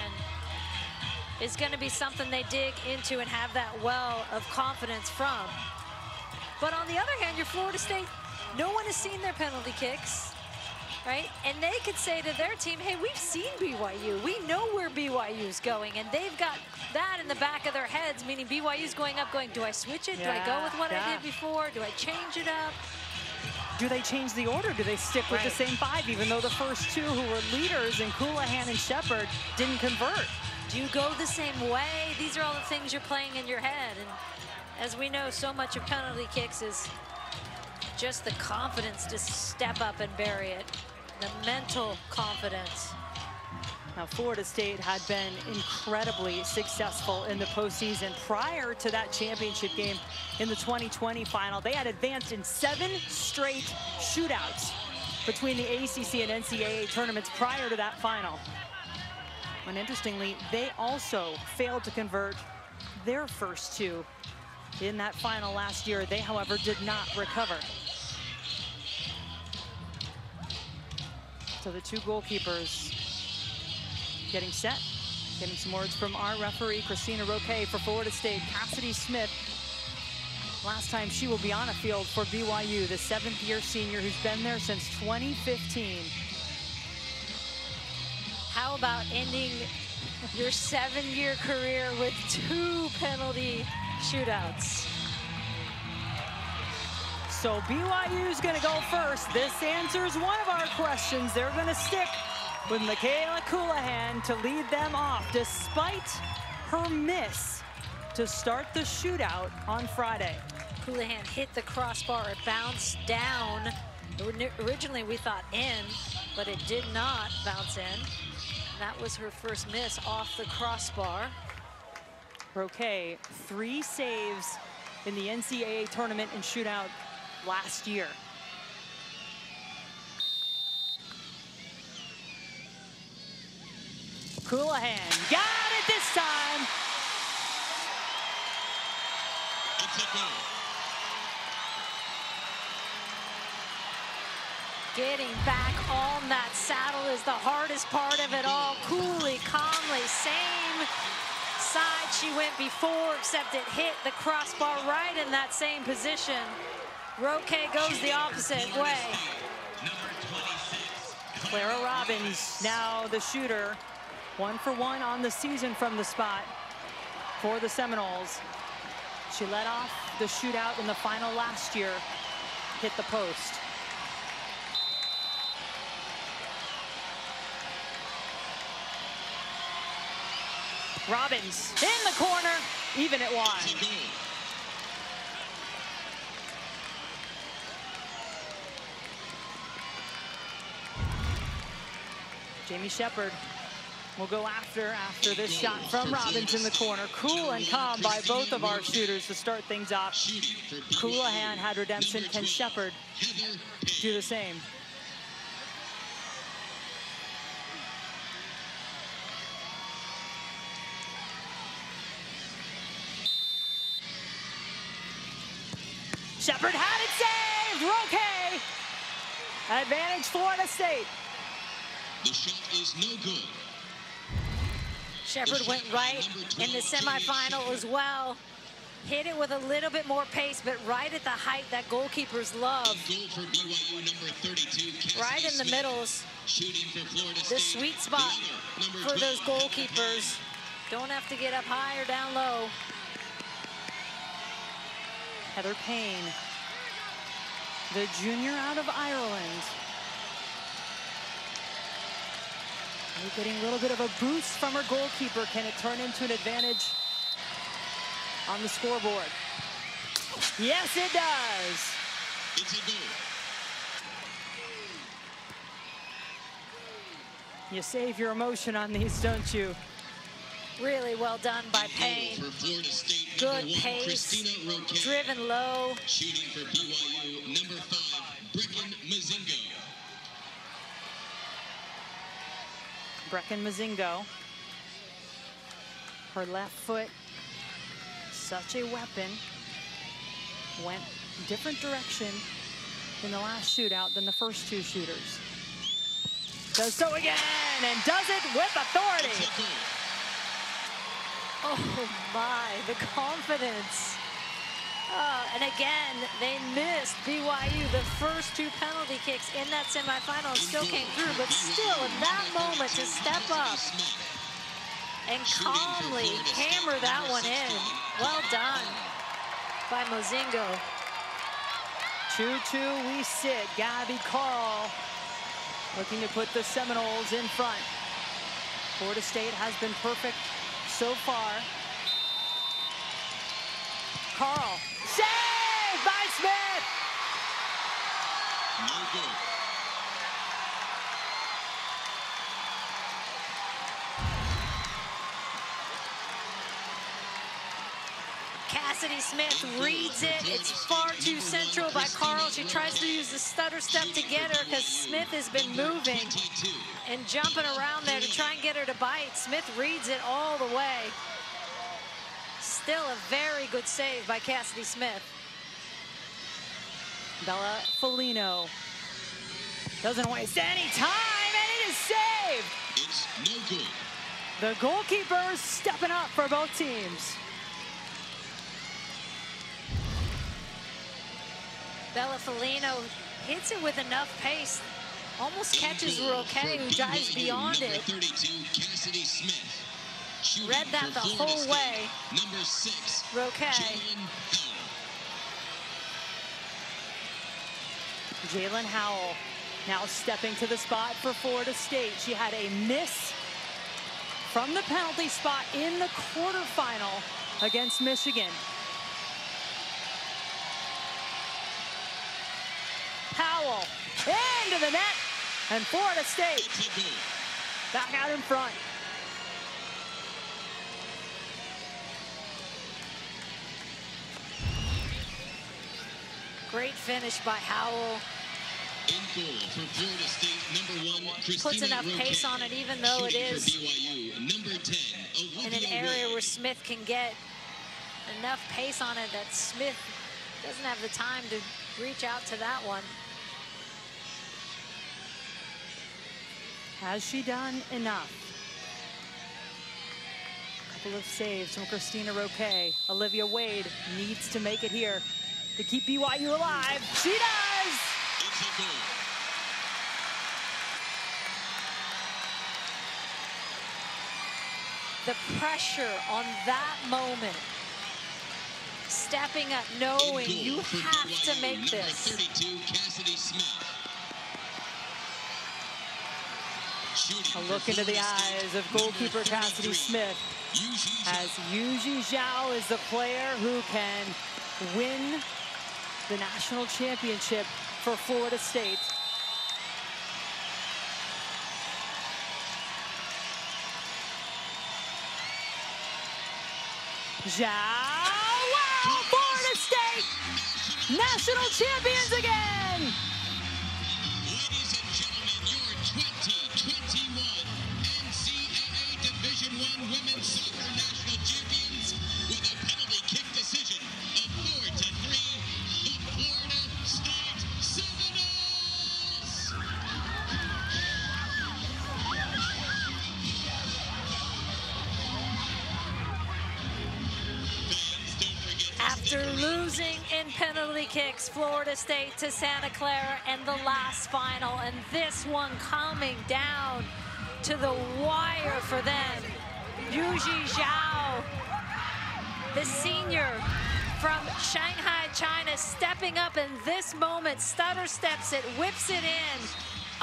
It's going to be something they dig into and have that well of confidence from. But on the other hand, your Florida State, no one has seen their penalty kicks, right? And they could say to their team, hey, we've seen BYU. We know where BYU's going. And they've got that in the back of their heads, meaning BYU's going up going, do I switch it? Yeah, do I go with what I did before? Do I change it up? Do they change the order? Do they stick with the same 5, even though the first 2 who were leaders in Coulahan and Shepard didn't convert? Do you go the same way? These are all the things you're playing in your head. And as we know, so much of penalty kicks is just the confidence to step up and bury it, the mental confidence. Now, Florida State had been incredibly successful in the postseason. Prior to that championship game in the 2020 final, they had advanced in 7 straight shootouts between the ACC and NCAA tournaments prior to that final. And interestingly, they also failed to convert their first 2 in that final last year. They, however, did not recover. So the 2 goalkeepers getting set, getting some words from our referee, Cristina Roque for Florida State. Cassidy Smith, last time she will be on a field for BYU, the 7th-year senior who's been there since 2015. How about ending your 7-year career with 2 penalty shootouts? So BYU's going to go first. This answers one of our questions. They're going to stick with Michaela Coulahan to lead them off, despite her miss to start the shootout on Friday. Coulahan hit the crossbar. It bounced down. Originally, we thought in, but it did not bounce in. That was her first miss off the crossbar. Roque, 3 saves in the NCAA tournament and shootout last year. Coulahan got it this time. Getting back on that saddle is the hardest part of it all. Coolly, calmly, same side she went before, except it hit the crossbar right in that same position. Roque goes the opposite way. Clara Robbins, now the shooter, 1 for 1 on the season from the spot for the Seminoles. She led off the shootout in the final last year, hit the post. Robbins in the corner, even at 1. Jaime Shepard will go after this shot from Robbins in the corner. Cool and calm by both of our shooters to start things off. Coulahan had redemption. Can Shepard do the same? Shepard had it saved. Roque. Advantage Florida State. The shot is no good. Shepard went right in the semifinal as well. Hit it with a little bit more pace, but right at the height that goalkeepers love. For BYU, number 32, right in the middles. Shooting for Florida State. The sweet spot for those goalkeepers. Don't have to get up high or down low. Heather Payne, the junior out of Ireland. We're getting a little bit of a boost from her goalkeeper. Can it turn into an advantage on the scoreboard? Yes, it does. It's a goal. You save your emotion on these, don't you? Really well done by Payne. Good pace, driven low. Shooting for BYU, number 5, Brecken Mozingo. Brecken Mozingo, her left foot, such a weapon. Went a different direction in the last shootout than the first two shooters. Does so again, and does it with authority. Oh my, the confidence. And again, they missed BYU the first two penalty kicks in that semifinal and still came through, but still in that moment to step up and calmly hammer that one in. Well done by Mozingo. 2-2 we sit. Gabby Carl looking to put the Seminoles in front. Florida State has been perfect so far. Carl, saved by Smith. No good. Cassidy Smith reads it. It's far too central by Carl. She tries to use the stutter step to get her because Smith has been moving and jumping around there to try and get her to bite. Smith reads it all the way. Still a very good save by Cassidy Smith. Bella Foligno doesn't waste any time, and it is saved. It's no good. The goalkeepers stepping up for both teams. Bella Foligno hits it with enough pace. Almost catches Roque, who dives beyond it. 32, Cassidy Smith. Read that the whole way. Number 6, Roque. Jaelin Howell now stepping to the spot for Florida State. She had a miss from the penalty spot in the quarterfinal against Michigan. Howell into the net, and Florida State back out in front. Great finish by Howell. In goal for Florida State, number 1, Cristina Roque. Puts enough pace on it, even though it is BYU, number 10, in an area where Smith can get enough pace on it that Smith doesn't have the time to reach out to that one. Has she done enough? A couple of saves from Cristina Roque. Olivia Wade needs to make it here to keep BYU alive. She does! It's a goal. The pressure on that moment. Stepping up, knowing you have to make this. 32, Cassidy Smith. A look into the eyes of goalkeeper Cassidy Smith, as Yujie Zhao is the player who can win the national championship for Florida State. Zhao, wow, Florida State, national champions again. losing in penalty kicks, Florida State to Santa Clara in the last final, and this one coming down to the wire for them. Yujie Zhao, the senior from Shanghai, China, stepping up in this moment, stutter steps it, whips it in.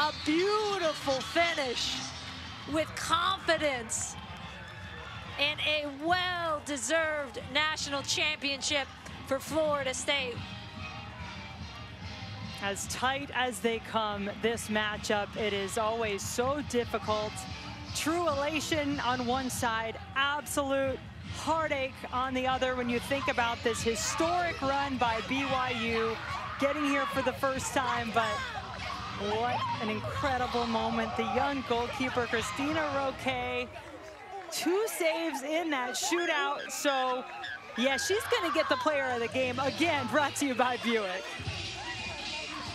A beautiful finish with confidence and a well-deserved national championship for Florida State. As tight as they come, this matchup, it is always so difficult. True elation on one side, absolute heartache on the other when you think about this historic run by BYU, getting here for the first time, but what an incredible moment. The young goalkeeper, Cristina Roque, 2 saves in that shootout. So, yeah, she's going to get the player of the game again, brought to you by Buick.